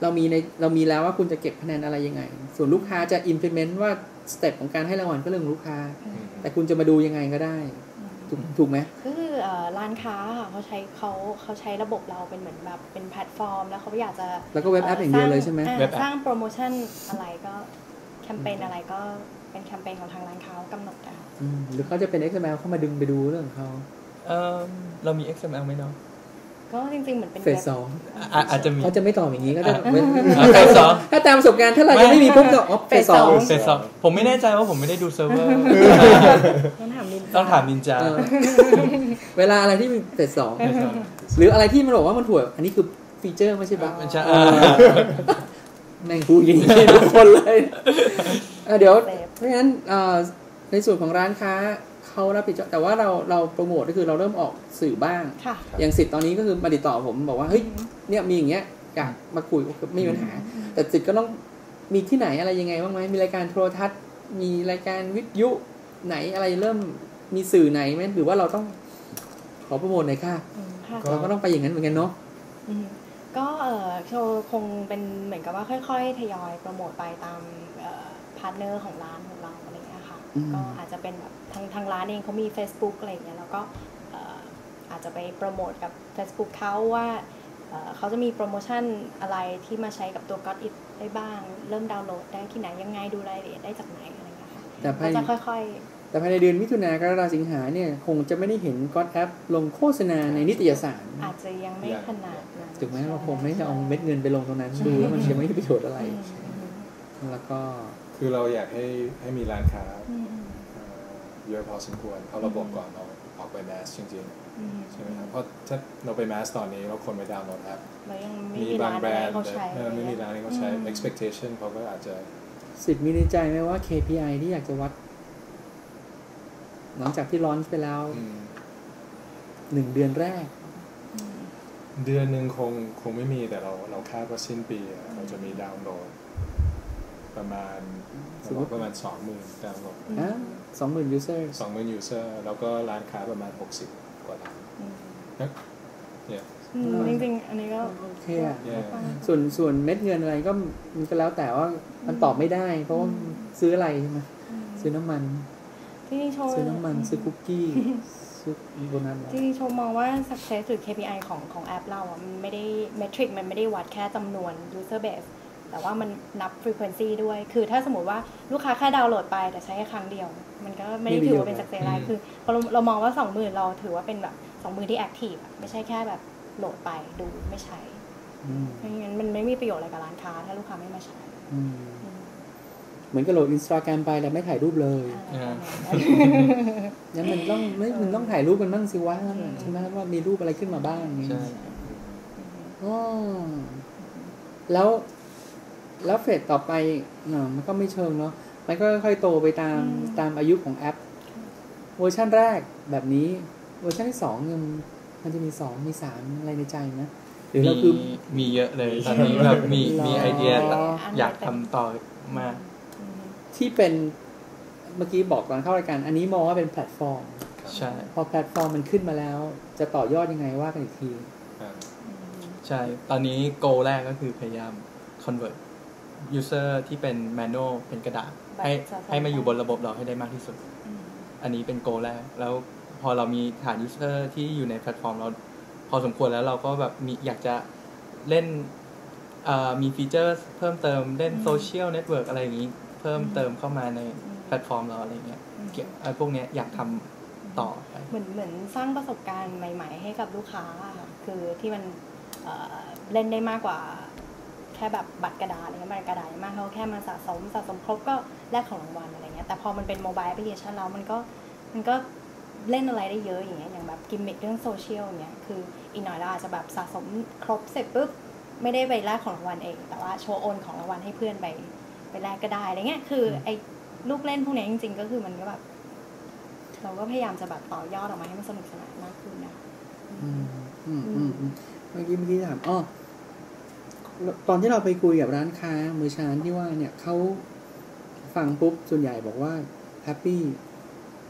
เรามีในเรามีแล้วว่าคุณจะเก็บคะแนนอะไรยังไงส่วนลูกค้าจะ implement ว่าสเต็ปของการให้รางวัลก็เรื่องลูกค้าแต่คุณจะมาดูยังไงก็ได้ถูกไหมคือร้านค้าค่ะเขาใช้เขาเขาใช้ระบบเราเป็นเหมือนแบบเป็นแพลตฟอร์มแล้วเขาอยากจะแล้วก็เว็บแอปอย่างเดียวเลยใช่ไหมสร้างโปรโมชั่นอะไรก็แคมเปญอะไรก็เป็นแคมเปญของทางร้านค้ากำหนดค่ะหรือเขาจะเป็น เอ็กซ์ เอ็ม แอล เข้ามาดึงไปดูเรื่องเขาเรามี เอ็กซ์ เอ็ม แอล ไหมเนาะก็จริงๆเหมือนเป็นเฟสสองอาจจะมีเขาจะไม่ตอบอย่างนี้ก็ได้เฟสสองถ้าตามประสบการณ์ถ้าเรายังไม่มีปุ๊บก็เฟสสองเฟสสองผมไม่แน่ใจว่าผมไม่ได้ดูเซิร์ฟเวอร์ต้องถามนินต้องถามนินจาเวลาอะไรที่มีเฟสสองหรืออะไรที่มันบอกว่ามันถ่วยอันนี้คือฟีเจอร์ไม่ใช่บั๊กแม่งพูดอย่างนี้ทุกคนเลยเดี๋ยวเพราะงั้นในส่วนของร้านค้าเขารับผิดชอบแต่ว่าเราเราโปรโมทก็คือเราเริ่มออกสื่อบ้างอย่างสิทธิ์ตอนนี้ก็คือมาติดต่อผมบอกว่าเฮ้ยเนี่ยมีอย่างเงี้ยอยากมาคุยไม่มีปัญหาแต่สิทธิ์ก็ต้องมีที่ไหนอะไรยังไงบ้างไหมมีรายการโทรทัศน์มีรายการวิทยุไหนอะไรเริ่มมีสื่อไหนไหมหรือว่าเราต้องขอโปรโมทหน่อยค่ะเราก็ต้องไปอย่างนั้นเหมือนกันเนาะก็เออโชว์คงเป็นเหมือนกับว่าค่อยๆทยอยโปรโมทไปตาม พาร์ทเนอร์ของร้านของเราอะไรเงี้ยค่ะก็อาจจะเป็นแบบทางทางร้านเองเขามี Facebook อะไรเงี้ยแล้วก็อาจจะไปโปรโมทกับ Facebook เขาว่าเขาจะมีโปรโมชั่นอะไรที่มาใช้กับตัว Got.It ได้บ้างเริ่มดาวน์โหลดได้ที่ไหนยังไงดูรายละเอียดได้จากไหนอะไรเงี้ยค่ะก็จะค่อยๆแต่ภายในเดือนมิถุนายนกรกฎาคมสิงหาเนี่ยคงจะไม่ได้เห็น Got App ลงโฆษณาในนิตยสารอาจจะยังไม่ขนาดนั้นถึงแม้ว่าคงไม่จะเอาเม็ดเงินไปลงตรงนั้นดูแล้วมันจะไม่ได้ประโยชน์อะไรแล้วก็คือเราอยากให้ให้มีร้านค้าเยอะพอสมควรเอาระบบก่อนเอาออกไปแมสจริงๆใช่ไหมครับเพราะถ้าเราไปแมสตอนนี้เราคนไปดาวน์โหลดแอปมีบางแบรนด์ไม่มีร้านที่เขาใช้ expectation เขาก็อาจจะสิทธิ์มีในใจไหมว่า เค พี ไอ ที่อยากจะวัดหลังจากที่ลอนช์ไปแล้วหนึ่งเดือนแรกเดือนหนึ่งคงคงไม่มีแต่เราเราคาดว่าสิ้นปีเราจะมีดาวน์โหลดประมาณประมาณสองหมื่นดาวน์โหลดสองหมื่นยูเซอร์สองหมื่นยูเซอร์แล้วก็ร้านค้าประมาณหกสิบกว่าร้านนะเนี่ยจริงๆอันนี้ก็โอเคอ่ะส่วนส่วนเม็ดเงินอะไรก็มันก็แล้วแต่ว่ามันตอบไม่ได้เพราะว่าซื้ออะไรใช่ไหมซื้อน้ำมันซื้อน้ำมันซื้อคุกกี้ซื้อโบนัสจริงๆชมมองว่า success หรือ เค พี ไอ ของของแอปเราอ่ะมันไม่ได้ metric มันไม่ได้วัดแค่จำนวน user baseแต่ว่ามันนับ frequency ด้วยคือถ้าสมมติว่าลูกค้าแค่ดาวน์โหลดไปแต่ใช้แค่ครั้งเดียวมันก็ไม่ได้ถือว่าเป็นสักเซลล์คือพอเรามองว่าสองหมื่นเราถือว่าเป็นแบบสองหมื่นที่ active ไม่ใช่แค่แบบโหลดไปดูไม่ใช้เพราะงั้นมันไม่มีประโยชน์อะไรกับร้านค้าถ้าลูกค้าไม่มาใช้เหมือนกับโหลด Instagram ไปแต่ไม่ถ่ายรูปเลยงั้นมันต้องมันต้องถ่ายรูปกันบ้างสิว่าใช่ไหมว่ามีรูปอะไรขึ้นมาบ้างใช่อ๋อแล้วแล้วเฟสต่อไปมันก็ไม่เชิงเนาะมันก็ค่อยๆโตไปตามตามอายุของแอปเวอร์ชั่นแรกแบบนี้เวอร์ชั่นที่สองมันจะมีสองมีสามอะไรในใจนะหรือเราคือมีเยอะเลยตอนนี้แบบมีมีไอเดียอยากทำต่อมาที่เป็นเมื่อกี้บอกตอนเข้ารายการอันนี้มองว่าเป็นแพลตฟอร์มใช่พอแพลตฟอร์มมันขึ้นมาแล้วจะต่อยอดยังไงว่ากันอีกทีใช่ตอนนี้โกแรกก็คือพยายามคอนเวิร์ตuser ที่เป็น manual เป็นกระดาษให้ให้มาอยู่บนระบบเราให้ได้มากที่สุดอันนี้เป็น goal แรกแล้วพอเรามีฐาน user ที่อยู่ในแพลตฟอร์มเราพอสมควรแล้วเราก็แบบมีอยากจะเล่นมีฟีเจอร์เพิ่มเติมเล่น social network อะไรอย่างนี้เพิ่มเติมเข้ามาในแพลตฟอร์มเราอะไรเงี้ยเกี่ยวไอ้พวกเนี้ยอยากทำต่อเหมือนเหมือนสร้างประสบการณ์ใหม่ๆให้กับลูกค้าคือที่มันเล่นได้มากกว่าแค่แบบบัตรกระดาษอะไรเงี้ยมันกระดาษมากเขาแค่มาสะสมสะสมครบก็แลกของรางวัลอะไรเงี้ยแต่พอมันเป็นโมบายแอปพลิเคชันเรามันก็มันก็เล่นอะไรได้เยอะอย่างเงี้ยอย่างแบบกิมมิคเรื่องโซเชียลเงี้ยคืออีกหน่อยเราอาจจะแบบสะสมครบเสร็จปุ๊บไม่ได้ไปแลกของรางวัลเองแต่ว่าโชว์โอนของรางวัลให้เพื่อนไปไปแลกก็ได้อะไรเงี้ยคือไอ้ลูกเล่นพวกนี้จริงๆก็คือมันก็แบบเราก็พยายามจะแบบต่อยอดออกมาให้มันสนุกสนานมากขึ้นนะอืมอืมอืมเมื่อกี้เมื่อกี้ถามอ๋อตอนที่เราไปคุยกับร้านค้ามือชานที่ว่าเนี่ยเขาฟังปุ๊บส่วนใหญ่บอกว่าแฮปปี้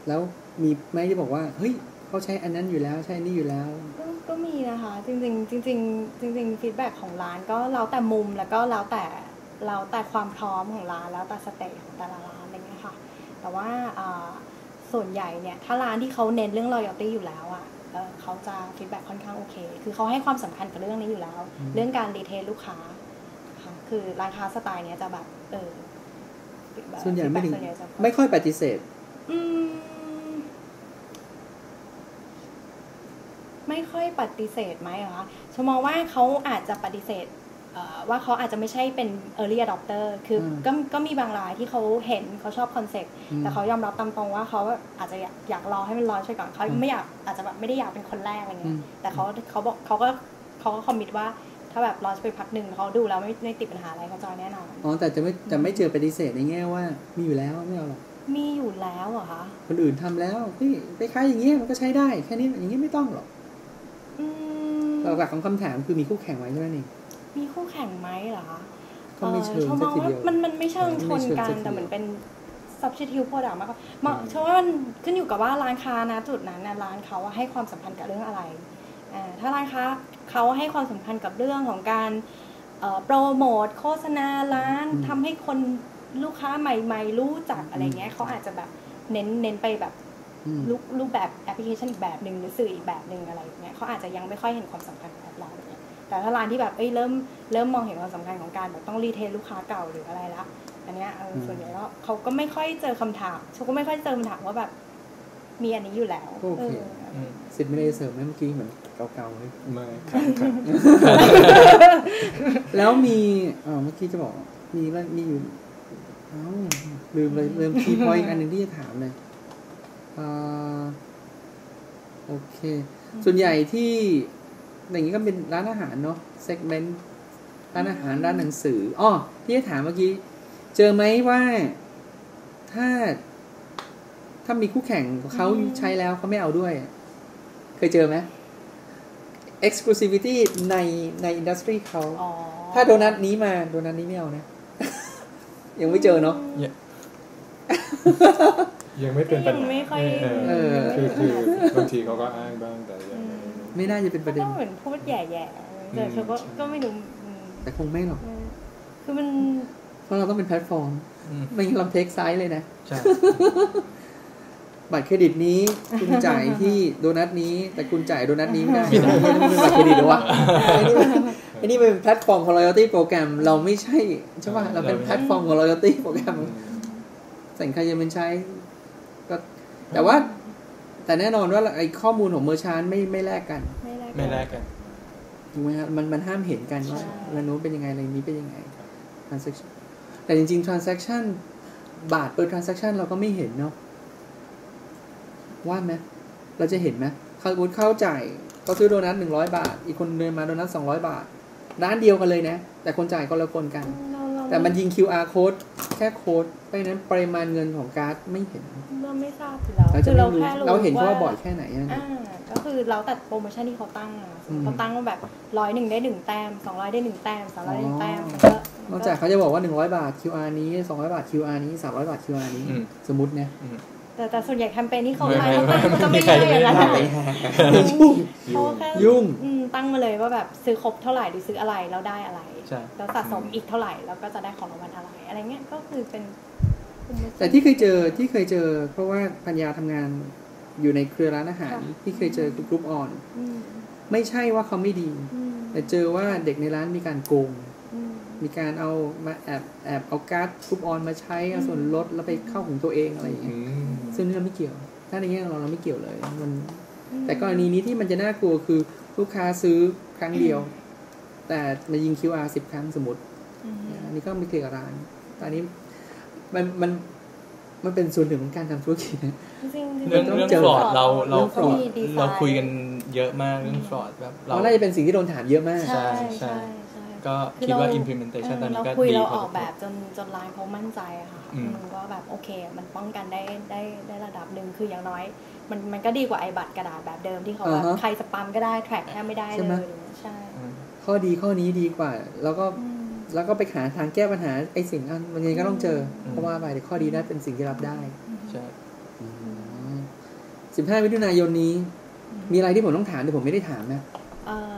แล้วมีไหมที่บอกว่าเฮ้ยเขาใช้อันนั้นอยู่แล้วใช้นี่อยู่แล้วก็มีนะคะจริงจริงจริงจริงจริงฟีดแบ็กของร้านก็แล้วแต่มุมแล้วก็แล้วแต่แล้วแต่ความพร้อมของร้านแล้วแต่สเตจของแต่ละร้านอะไรเงี้ยค่ะแต่ว่าส่วนใหญ่เนี่ยถ้าร้านที่เขาเน้นเรื่อง loyalty อยู่แล้วอ่ะเขาจะฟีดแบ็กค่อนข้างโอเคคือเขาให้ความสำคัญกับเรื่องนี้อยู่แล้วเรื่องการรีเทลลูกค้าคือร้านค้าสไตล์เนี้ยจะแบบเออส่วนใหญ่ไม่ไม่ค่อยปฏิเสธไม่ค่อยปฏิเสธไหมเหรอคะฉันมองว่าเขาอาจจะปฏิเสธว่าเขาอาจจะไม่ใช่เป็น early adopter คือก็ก็มีบางรายที่เขาเห็นเขาชอบคอนเซ็ปต์แต่เขายอมรับตามตรงว่าเขาอาจจะอยากรอให้มันร้อนช่วยก่อนเขาไม่อยากอาจจะแบบไม่ได้อยากเป็นคนแรกอะไรเงี้ยแต่เขาเขาบอกเขาก็เขาก็คอมมิตว่าถ้าแบบร้อนไปพักหนึ่งเขาดูแล้วไม่ไม่ติดปัญหาอะไรเขาจอยแน่นอนอ๋อแต่จะไม่จะไม่เจอปฏิเสธในแง่ว่ามีอยู่แล้วไม่เอาหรอกมีอยู่แล้วเหรอคะคนอื่นทำแล้วพี่ไปคล้ายอย่างเงี้ยมันก็ใช้ได้แค่นี้อย่างเงี้ยไม่ต้องหรอกหลักของคำถามคือมีคู่แข่งไว้ใช่ไหมนี่มีคู่แข่งไหมเหรอคะเขาไม่เชิงสักทีเดียวมันมันไม่เชิงชนกันแต่เหมือนเป็น substitute product มากกว่าเพราะว่ามันขึ้นอยู่กับว่าร้านค้านะจุดนั้นนะร้านเขาให้ความสำคัญกับเรื่องอะไรถ้าร้านค้าเขาให้ความสำคัญกับเรื่องของการโปรโมทโฆษณาร้านทำให้คน ลูกค้าใหม่ๆรู้จักอะไรเงี้ยเขาอาจจะแบบเน้นเน้นไปแบบรูปรูปแบบแอปพลิเคชันอีกแบบหนึ่งหรือสื่ออีกแบบหนึ่งอะไรอย่างเงี้ยเขาอาจจะยังไม่ค่อยเห็นความสำคัญของแอปเราเนี่ยแต่ถ้าร้านที่แบบเอ้ยเริ่มเริ่มมองเห็นความสำคัญของการแบบต้องรีเทลลูกค้าเก่าหรืออะไรละอันเนี้ยส่วนใหญ่ก็เขาก็ไม่ค่อยเจอคำถามเขาก็ไม่ค่อยเจอคำถามว่าแบบมีอันนี้อยู่แล้วโอเคสิทธิ์ไม่ได้เสริมเมื่อกี้เหมือนเก่าๆเลยไม่ครับแล้วมีอ๋อเมื่อกี้จะบอกมีแล้วมีอยู่อ้าวลืมเลยลืมคีย์พอยต์อันนึงที่จะถามเลยอ่าโอเคส่วนใหญ่ที่อย่างนี้ก็เป็นร้านอาหารเนาะเซกเมนต์ร้านอาหารร้านหนังสืออ๋อที่จะถามเมื่อกี้เจอไหมว่าถ้าถ้ามีคู่แข่งเขาใช้แล้วเขาไม่เอาด้วยเคยเจอไหม exclusivity ในในอินดัสทรีเขาถ้าโดนัทนี้มาโดนัทนี้ไม่เอานะ ยังไม่เจอเนาะ yeah. ยังไม่เป็นปัญหาคือคือบางทีเขาก็อ้างบ้างแต่ยังไม่น่าจะเป็นประเด็นก็เหมือนพูดแย่ๆแต่เขาก็ก็ไม่รู้แต่คงไม่หรอกคือมันเพราะเราต้องเป็นแพลตฟอร์มไม่งั้นเราเทคไซส์เลยนะบัตรเครดิตนี้คุณจ่ายที่โดนัทนี้แต่คุณจ่ายโดนัทนี้ไม่ได้ไม่ได้เป็นบัตรเครดิตหรอวะไอ้นี่เป็นแพลตฟอร์มของ loyalty โปรแกรมเราไม่ใช่ใช่ป่ะเราเป็นแพลตฟอร์มของ loyalty โปรแกรมสั่งใครจะเป็นใช้ก็แต่ว่าแต่แน่นอนว่าไอ้ข้อมูลของเมอร์ชานไม่ไม่แลกกันไม่แลกกันถูกไหมครับมันมันห้ามเห็นกันว่าอะไรโน้นเป็นยังไงอะไรนี้เป็นยังไง transaction แต่จริงๆ transaction บาทเปิด transaction เราก็ไม่เห็นเนาะว่าไหมเราจะเห็นไหมเขาบุญเข้าจ่ายเขาซื้อโดนัทหนึ่งร้อยบาทอีกคนเดินมาโดนัทสองร้อยบาทร้านเดียวกันเลยนะแต่คนจ่ายก็ละคนกันแต่มันยิง คิว อาร์ code แค่โค้ดเพราะฉะนั้นปริมาณเงินของการ์ดไม่เห็นเราไม่ทราบเราจะเราแค่เราเห็นว่าบ่อยแค่ไหนอ่าก็คือเราตัดโปรโมชั่นที่เขาตั้งเขาตั้งว่าแบบร้อยหนึ่งได้หนึ่งแต้มสองร้อยได้หนึ่งแต้มสามร้อยได้หนึ่งแต้มนอกจากเขาจะบอกว่าหนึ่งร้อยบาท คิว อาร์ นี้สองร้อยบาท คิว อาร์ นี้สามร้อยบาท คิว อาร์ นี้สมมติเนี่ยแต่แต่ส่วนใหญ่แคมเปญที่เขาตั้งเขาจะไม่ได้อย่างนั้นยุ่งยุ่งตั้งมาเลยว่าแบบซื้อครบเท่าไหร่หรือซื้ออะไรแล้วได้อะไรแล้วสะสมอีกเท่าไหร่แล้วก็จะได้ของรางวัลอะไรอะไรเงี้ยก็คือเป็นแต่ที่เคยเจอที่เคยเจอเพราะว่าปัญญาทำงานอยู่ในเครือร้านอาหารที่เคยเจอกรุ๊ปออนไม่ใช่ว่าเขาไม่ดีแต่เจอว่าเด็กในร้านมีการโกงมีการเอามาแอบแอบเอาการ์ดกรุ๊ปออนมาใช้เอาส่วนลดแล้วไปเข้าของตัวเองอะไรอย่างเงี้ยซึ่งนี่เราไม่เกี่ยวถ้าในแง่เราเราไม่เกี่ยวเลยมันแต่กรณีนี้ที่มันจะน่ากลัวคือลูกค้าซื้อครั้งเดียวแต่มายิง คิว อาร์ สิบครั้งสมมติอันนี้ก็ไม่เคลียร์กับร้านแต่นี้มันมันมันเป็นส่วนหนึ่งของการทำธุรกิจนะเรื่องเรื่องฟรอดเราเราเราคุยกันเยอะมากเรื่องฟรอดแบบเราน่าจะเป็นสิ่งที่โดนถามเยอะมากใช่ใช่ก็คิดว่า implementation ตอนนี้ก็ดีเราคุยเราออกแบบจนจนร้านเขามั่นใจอะค่ะมันก็แบบโอเคมันป้องกันได้ได้ได้ระดับหนึ่งคืออย่างน้อยมันมันก็ดีกว่าไอ้บัตรกระดาษแบบเดิมที่เขาแบบใครสปามก็ได้แทร็กแทบไม่ได้เลยใช่ข้อดีข้อนี้ดีกว่าแล้วก็แล้วก็ไปหาทางแก้ปัญหาไอ้สิ่งนั้นมันยังก็ต้องเจอเพราะว่าไปแต่ข้อดีนั้นเป็นสิ่งที่รับได้ใช่สิบห้ามิถุนายนนี้มีอะไรที่ผมต้องถามแต่ผมไม่ได้ถามนะ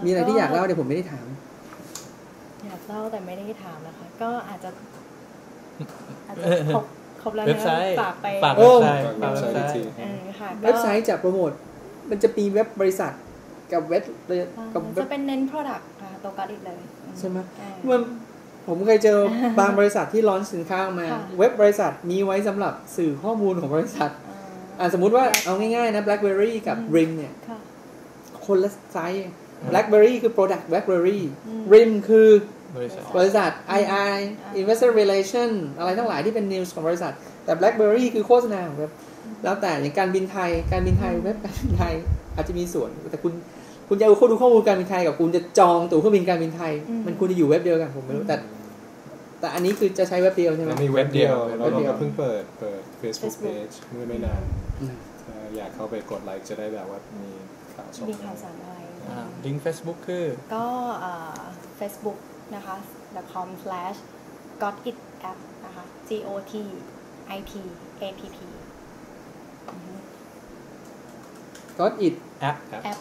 มีอะไรที่อยากเล่าแต่ผมไม่ได้ถามอยากเล่าแต่ไม่ได้ถามนะคะก็อาจจะอาจจะครบครบแล้วนะฝากไปโอ้ฝากเว็บไซต์ค่ะเว็บไซต์จะโปรโมทมันจะมีเว็บบริษัทกับเว็บกับจะเป็นเน้น product ค่ะตัว Got.It เลยใช่ไหมมันผมเคยเจอบางบริษัทที่ลอนสินค้ามาเว็บบริษัทมีไว้สำหรับสื่อข้อมูลของบริษัทสมมุติว่าเอาง่ายๆนะ BlackBerry กับ Rim เนี่ยคนละไซส์ BlackBerry คือ product BlackBerry Rim คือบริษัท ไอ อาร์ Investor Relation อะไรทั้งหลายที่เป็น news ของบริษัทแต่ BlackBerry คือโฆษณาของเว็บแล้วแต่อย่างการบินไทยการบินไทยเว็บการบินไทยอาจจะมีส่วนแต่คุณคุณจะดูข้อมูลการบินไทยกับคุณจะจองตั๋วเครื่องบินการบินไทยมันคุณจะอยู่เว็บเดียวกันผมไม่รู้แต่แต่อันนี้คือจะใช้เว็บเดียวใช่ไหมมีเว็บเดียวเราเพิ่งเปิดเปิด Facebook Page เมื่อไม่นานอยากเข้าไปกดไลค์จะได้แบบว่ามีข่าวสารมีข่าวสารอะไรลิงก์ Facebook คือก็อ่า Facebook นะคะ ดอท คอม สแลช เก็ต ไท แอป นะคะ จี โอ ที ไอ ที เอ พี พี Got.It app app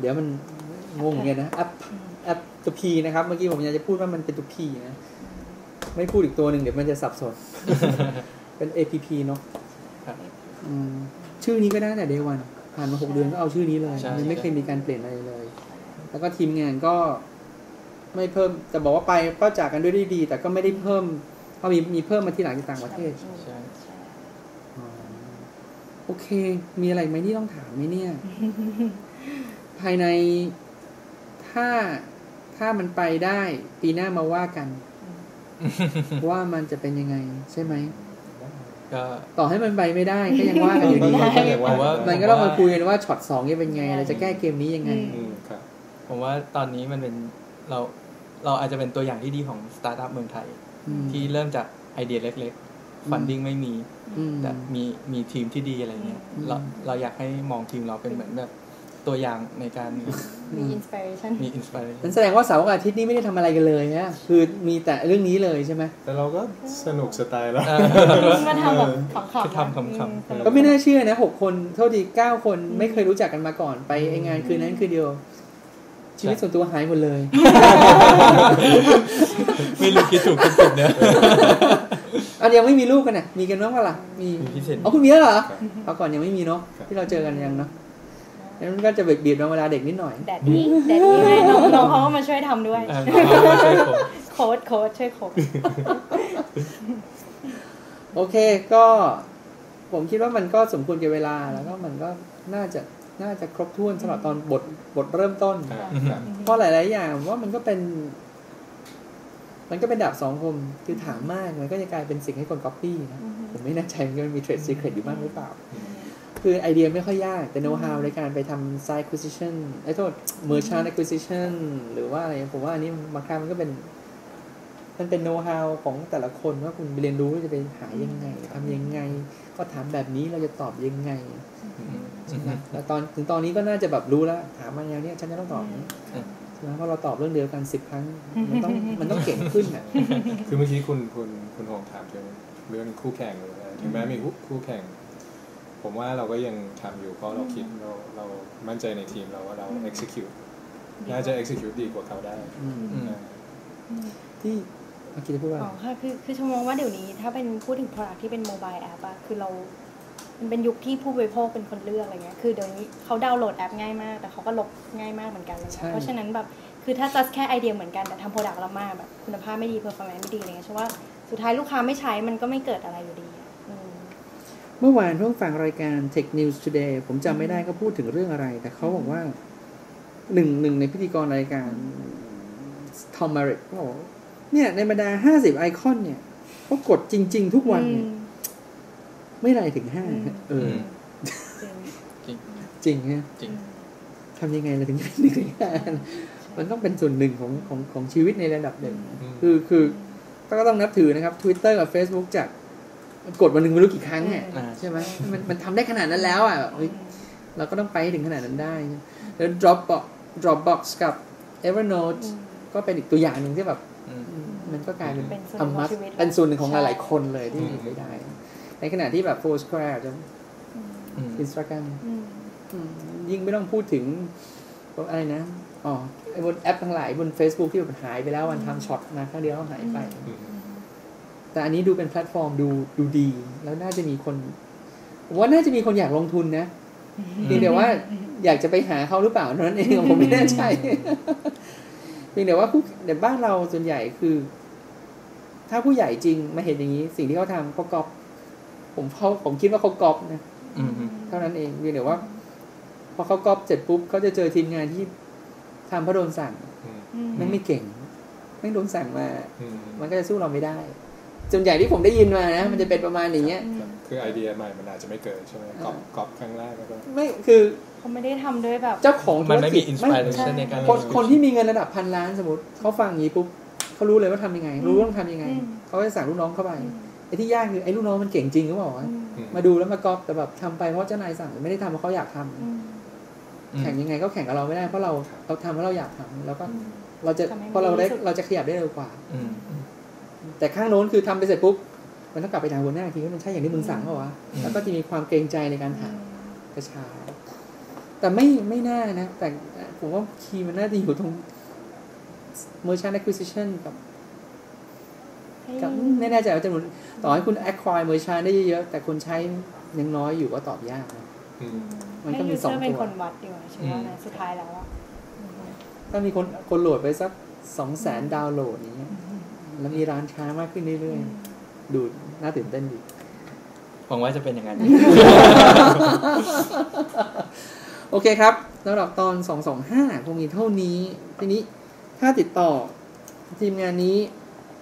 เดี๋ยวมันงงเงี้ยนะ app app ตัว P นะครับเมื่อกี้ผมอยากจะพูดว่ามันเป็นตัว P นะไม่พูดอีกตัวหนึ่งเดี๋ยวมันจะสับสน เป็น เอ พี พี เนาะชื่อนี้ก็ได้แต่เดย์วันผ่านมาหกเดือนก็เอาชื่อนี้เลยมันไม่เคยมีการเปลี่ยนอะไรเลยแล้วก็ทีมงานก็ไม่เพิ่มจะบอกว่าไปก็จากกันด้วยดีแต่ก็ไม่ได้เพิ่มก็มีมีเพิ่มมาที่หลังจากต่างประเทศโอเคมีอะไรไหมที่ต้องถามไหมเนี่ย ภายในถ้าถ้ามันไปได้ปีหน้ามาว่ากัน ว่ามันจะเป็นยังไงใช่ไหมก็ต่อให้มันไปไม่ได้ก็ยังว่ากันอยู่ดีมันก็ต้องมาคุยกันว่าช็อตสองจะเป็นไงเราจะแก้เกมนี้ยังไงผมว่าตอนนี้มันเป็นเราเราอาจจะเป็นตัวอย่างที่ดีของสตาร์ทอัพเมืองไทยที่เริ่มจากไอเดียเล็กๆฟันดิ้งไม่มีแต่มีมีทีมที่ดีอะไรเงี้ยเราเราอยากให้มองทีมเราเป็นเหมือนแบบตัวอย่างในการมีอินสปิเรชันมีอินสปิเรชันนั่นแสดงว่าเสาร์อาทิตย์นี้ไม่ได้ทำอะไรกันเลยนะคือมีแต่เรื่องนี้เลยใช่ไหมแต่เราก็สนุกสไตล์แล้วมาทำแบบขำๆก็ไม่น่าเชื่อนะหกคนเท่าที่เก้าคนไม่เคยรู้จักกันมาก่อนไปไองานคืนนั้นคืนเดียวชีวิตส่วนตัวหายหมดเลยไม่รู้คิดถูกคิดผิดนะอันยังไม่มีลูกกันน่ะมีกันบ้างเปล่ามีอ๋อคุณมีแล้วเหรอเอาก่อนยังไม่มีเนาะที่เราเจอกันยังเนาะแล้วมันก็จะเบียดเบียดเวลาเด็กนิดหน่อยแดดดี้แดดดี้ให้น้องๆเขาก็มาช่วยทำด้วยโค้ชโค้ชช่วยโค้ชโอเคก็ผมคิดว่ามันก็สมควรกับเวลาแล้วก็มันก็น่าจะน่าจะครบถ้วนสำหรับตอนบทบทเริ่มต้นเพราะหลายๆอย่างว่ามันก็เป็นมันก็เป็นดาบสองคมคือถามมากมันก็จะกลายเป็นสิ่งให้คนก๊อปปี้นะผมไม่แน่ใจมันก็มีเทรดซีเคร็ตอยู่บ้างหรือเปล่าคือไอเดียไม่ค่อยยากแต่โน้ตฮาวในการไปทำไซด์แอควิซิชันไอ้โทษเมอร์ชันแอควิซิชันหรือว่าอะไรผมว่าอันนี้บางครั้งมันก็เป็นมันเป็นโน้ตฮาวของแต่ละคนว่าคุณเรียนรู้จะไปหายังไงทำยังไงก็ถามแบบนี้เราจะตอบยังไงแล้วตอนถึงตอนนี้ก็น่าจะแบบรู้แล้วถามมาอย่างนี้ฉันจะต้องตอบใช่ไหมเพราะเราตอบเรื่องเดียวกันสิบครั้งมันต้องมันต้องเก่งขึ้นอ่ะคือเมื่อกี้คุณคุณคุณหงถามถึงเรื่องคู่แข่งเลยถึงแม้มีคู่แข่งผมว่าเราก็ยังทำอยู่เพราะเราคิดเราเรามั่นใจในทีมเราว่าเรา execute น่าจะ execute ดีกว่าเขาได้ที่เมื่อกี้พูดว่าอ๋อค่ะคือคือชมว่าเดี๋ยวนี้ถ้าเป็นพูดถึง product ที่เป็น mobile app อะคือเรามันเป็นยุคที่ผู้บริโภคเป็นคนเลือกอะไรเงี้ยคือเดี๋ยวนี้เขาดาวน์โหลดแอปง่ายมากแต่เขาก็ลบง่ายมากเหมือนกันเลยเพราะฉะนั้นแบบคือถ้า just แค่ไอเดียเหมือนกันแต่ทำ product ละมากแบบคุณภาพไม่ดี performance ไม่ดีอะไรเงี้ยฉันว่าสุดท้ายลูกค้าไม่ใช้มันก็ไม่เกิดอะไรอยู่ดีเมื่อวานเพิ่งฟังรายการ Tech News Today ผมจำไม่ได้ก็พูดถึงเรื่องอะไรแต่เขาบอกว่าหนึ่งหนึ่งในพิธีกรรายการ Tom Merritt ก็บอกเนี่ยในบรรดาห้าสิบไอคอนเนี่ยเขากดจริงๆทุกวันเนี่ยไม่ไรถึงห้าเออจริงจริงฮะจริงทำยังไงเราถึงจะเป็นหนึ่งในห้ามันต้องเป็นส่วนหนึ่งของของของชีวิตในระดับหนึ่งคือคือก็ต้องนับถือนะครับ Twitter กับ Facebook จากกดวันหนึ่งไม่รู้กี่ครั้งเนี่ยใช่ไหมมันมันทำได้ขนาดนั้นแล้วอ่ะเราก็ต้องไปถึงขนาดนั้นได้แล้ว Dropbox Dropbox กับ Evernote ก็เป็นอีกตัวอย่างหนึ่งที่แบบมันก็กลายเป็นอัมมัสเป็นส่วนหนึ่งของหลายๆคนเลยที่มีไม่ได้ในขณะที่แบบ Foursquare จะ Instagram ยิ่งไม่ต้องพูดถึงอะไรนะอ๋อไอ้บนแอปทั้งหลายบน Facebook ที่มันหายไปแล้ววันทำช็อตมาครั้งเดียวก็หายไปแต่อันนี้ดูเป็นแพลตฟอร์มดูดูดีแล้วน่าจะมีคนว่าน่าจะมีคนอยากลงทุนนะเพียงแต่ว่าอยากจะไปหาเขาหรือเปล่าเท่านั้นเองผมไม่แน่ใจเพียงแต่ว่าผู้แต่บ้านเราส่วนใหญ่คือถ้าผู้ใหญ่จริงมาเห็นอย่างนี้สิ่งที่เขาทำเขาก๊อปผมเขาผมคิดว่าเขาก๊อปนะเท่านั้นเองเพียงแต่ว่าพอเขาก๊อปเสร็จปุ๊บเขาจะเจอทีมงานที่ทำเพราะโดนสั่งนั่นไม่เก่งนั่นโดนสั่งมามันก็จะสู้เราไม่ได้ส่วนใหญ่ที่ผมได้ยินมานะมันจะเป็นประมาณอย่างเงี้ยคือไอเดียใหม่มันอาจจะไม่เกิดใช่ไหมก๊อปก๊อปครั้งแรกแล้วก็ไม่คือเขาไม่ได้ทำด้วยแบบเจ้าของมันไม่มีอินสปิเรชันในการคนที่มีเงินระดับพันล้านสมมติเขาฟังอย่างนี้ปุ๊บเขารู้เลยว่าทำยังไงรู้ว่าต้องทำยังไงเขาจะสั่งลูกน้องเข้าไปไอ้ที่ยากคือไอ้ลูกน้องมันเก่งจริงหรือเปล่ามาดูแล้วมาก๊อปแต่แบบทำไปเพราะเจ้านายสั่งไม่ได้ทำเพราะเขาอยากทำแข่งยังไงก็แข่งกับเราไม่ได้เพราะเราเราทำเพราะเราอยากทำแล้วก็เราจะพอเราได้เราจะขยับได้เร็วกว่าแต่ข้างโน้นคือทำไปเสร็จปุ๊บมันต้องกลับไปถามหัวหน้าทีว่ามันใช่อย่างที่มึงสั่งเปล่าวะแล้วก็จะมีความเกรงใจในการถามกระชาแต่ไม่ไม่น่านะแต่ผมว่าคีย์มันน่าจะอยู่ตรง merchant acquisition กับไม่แน่ใจว่าจำนวนต่อให้คุณ acquire merchant ได้เยอะๆแต่คนใช้ยังน้อยอยู่ก็ตอบยากนะมันก็มีสองตัวเป็นคนวัดอยู่ใช่ไหมสุดท้ายแล้วถ้ามีคนคนโหลดไปสัก สองแสน ดาวน์โหลดอย่างเงี้ยแล้วมีร้านค้ามากขึ้นเรื่อยๆดูน่าตื่นเต้นดีหวังว่าจะเป็นอย่างนั้น โอเคครับสำหรับตอนสองสองห้าคงมีเท่านี้ทีนี้ถ้าติดต่อทีมงานนี้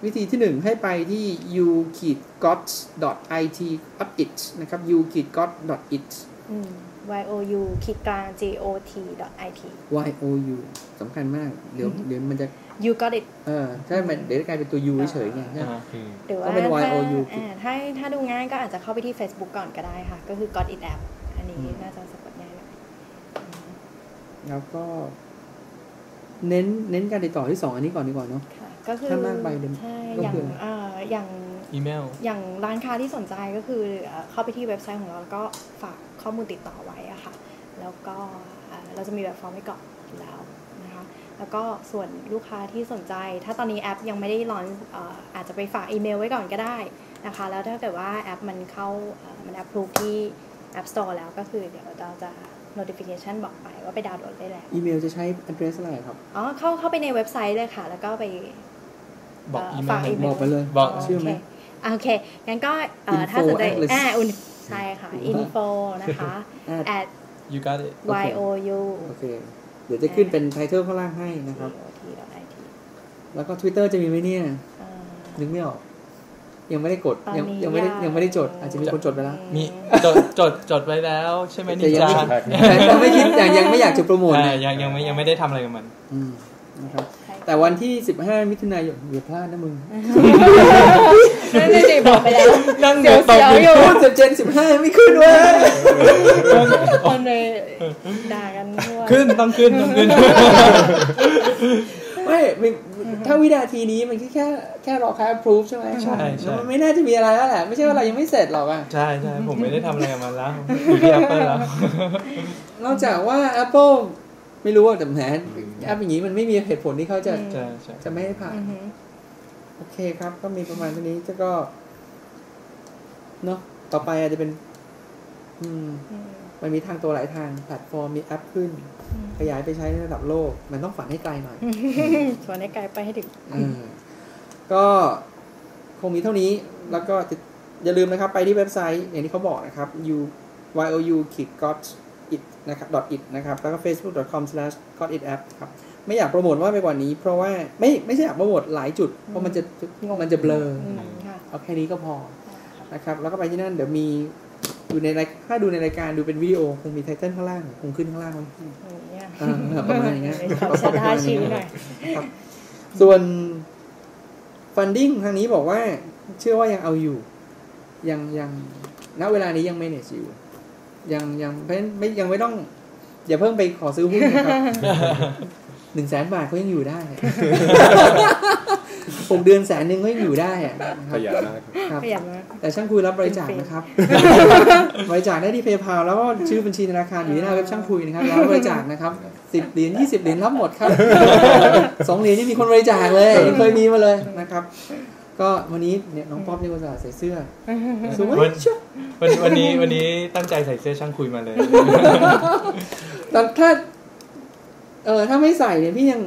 วิธีที่หนึ่งให้ไปที่ ยู ดอท เกาะ ดอท ไอ ที นะครับ ยู ดอท เกาะ ดอท ไอ ที y o u คิดกลาง g o t .it y o u สำคัญมากเดี๋ยวเดี๋ยวมันจะ you got it เออถ้ามันเดี๋ยวกลายเป็นตัว u เฉยๆไงหรือว่าถ้าถ้าถ้าดูง่ายก็อาจจะเข้าไปที่ Facebook ก่อนก็ได้ค่ะก็คือ got it app อันนี้น่าจะสะกดง่ายหน่อยแล้วก็เน้นเน้นการติดต่อที่สองอันนี้ก่อนดีกว่าเนาะก็คือถ้ามากไปเดิมใช่อย่างเอ่ออย่างอีเมลอย่างร้านค้าที่สนใจก็คือเข้าไปที่เว็บไซต์ของเราแล้วก็ฝากข้อมูลติดต่อไว้อะค่ะแล้วก็เราจะมีแบบฟอร์มให้กรอกแล้วนะคะแล้วก็ส่วนลูกค้าที่สนใจถ้าตอนนี้แอปยังไม่ได้ลอนช์ อ, อาจจะไปฝากอีเมลไว้ก่อนก็ได้นะคะแล้วถ้าเกิดว่าแอปมันเข้ามันอัพรูปที่ App Store แล้วก็คือเดี๋ยวเราจะ notification บอกไปว่าไปดาวน์โหลดได้แล้วอีเมลจะใช้ address อะไรครับอ๋อเข้าเข้าไปในเว็บไซต์เลยค่ะแล้วก็ไปบอกอีเมลบอกไปเลยบอกชื่อไหมโอเคงั้นก็ถ้าสนใจอ่าอุ่นใช่ค่ะ info นะคะ at you-got.it y o u โอเคเดี๋ยวจะขึ้นเป็นไทเทิลข้างล่างให้นะครับ .it แล้วก็ Twitter จะมีไหมเนี่ยนึกไม่ออกยังไม่ได้กดยังยังไม่ได้ยังไม่ได้จดอาจจะมีคนจดไปแล้วมีจดจดจดไว้แล้วใช่ไหมนิจาแต่ไม่คิดอย่างยังไม่อยากจะโปรโมทยังยังไม่ยังไม่ได้ทำอะไรกับมันนะครับแต่วันที่สิบห้ามิถุนายนอย่าพลาดนะมึงนั่นเลยเด็กบอกไปแล้วนั่งเดี๋ยวเสียวอยู่เจ็ดเจ็ดสิบห้าไม่ขึ้นวะคนเลยด่ากันด้วยขึ้นต้องขึ้นต้องขึ้นไม่ถ้าวินาทีนี้มันแค่แค่แค่รอค้า approve ใช่ไหมใช่ใช่มันไม่น่าจะมีอะไรแล้วแหละไม่ใช่ว่าเรายังไม่เสร็จหรอกอ่ะใช่ใช่ผมไม่ได้ทำอะไรกับมันแล้วอยู่ที่ Apple แล้วนอกจากว่า Appleไม่รู้ว่าแต่แหมแอปอย่างนี้มันไม่มีเหตุผลที่เขาจะจะไม่ให้ผ่านโอเคครับก็มีประมาณเท่านี้จะก็เนาะต่อไปอาจจะเป็นอืมมันมีทางตัวหลายทางแพลตฟอร์มมีแอปขึ้นขยายไปใช้ในระดับโลกมันต้องฝันให้ไกลหน่อยฝันให้ไกลไปให้ถึงก็คงมีเท่านี้แล้วก็อย่าลืมนะครับไปที่เว็บไซต์อย่างที่เขาบอกนะครับ you you got it นะครับ .it นะครับแล้วก็ facebook dot com slash got it app ครับไม่อยากโปรโมทว่าไปกว่านี้เพราะว่าไม่ไม่ใช่อยากโปรโมทหลายจุดเพราะมันจะมันจะเบลอเอาแค่นี้ก็พอนะครับแล้วก็ไปที่นั่นเดี๋ยวมีดูในถ้าดูในรายการดูเป็นวิดีโอคงมีไทเทิลข้างล่างคงขึ้นข้างล่างมั้งประมาณอย่างเงี้ยชาดาชิหน่อยส่วน funding ทางนี้บอกว่าเชื่อว่ายังเอาอยู่ยังยังณเวลานี้ยังไม่เนจิวยังยังเพราะไม่ยังไม่ต้องอย่าเพิ่งไปขอซื้อหุ้นนะครับหนึ่งแสนบาทเขายังอยู่ได้หกเดือนแสนหนึ่งเขายังอยู่ได้อะประหยัดมากครับประหยัดมากแต่ช่างคุยรับบริจาคนะครับบริจาคได้ที่เพย์พาลแล้วก็ชื่อบัญชีธนาคารอยู่ที่หน้าเว็บช่างคุยนะครับรับบริจาคนะครับสิบเหรียญยี่สิบเหรียญรับหมดครับสองเหรียญนี่มีคนบริจาคเลยเคยมีมาเลยนะครับก็วันนี้เนี่ยน้องป๊อปเนี่ยก็ใส่เสื้อสวยชุดวันนี้วันนี้ตั้งใจใส่เสื้อช่างคุยมาเลยแต่ถ้าเออถ้าไม่ใส่เนี่ยพี่ยัง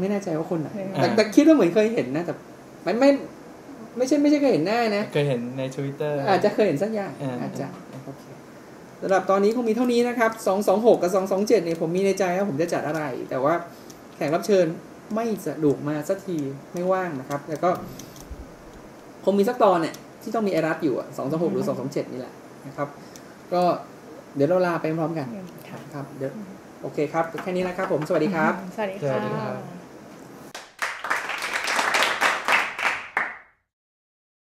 ไม่แน่ใจว่าคนไหนแต่แต่คิดว่าเหมือนเคยเห็นนะแต่ไม่ไม่ไม่ใช่ไม่ใช่เคยเห็นหน้านะเคยเห็นใน Twitter อาจจะเคยเห็นสักอย่างอาจจะสำหรับตอนนี้คงมีเท่านี้นะครับสองสองหกกับสองสองเจ็ดเนี่ยผมมีในใจว่าผมจะจัดอะไรแต่ว่าแขกรับเชิญไม่สะดวกมาสักทีไม่ว่างนะครับแล้วก็คงมีสักตอนเนี่ยที่ต้องมีไอรัสอยู่อ่ะสองสองหกหรือสองสองเจ็ดนี่แหละนะครับก็เดี๋ยวเราลาไปพร้อมกันครับเดี๋ยวโอเคครับแค่นี้นะครับผมสวัสดีครับสวัสดีค่ะ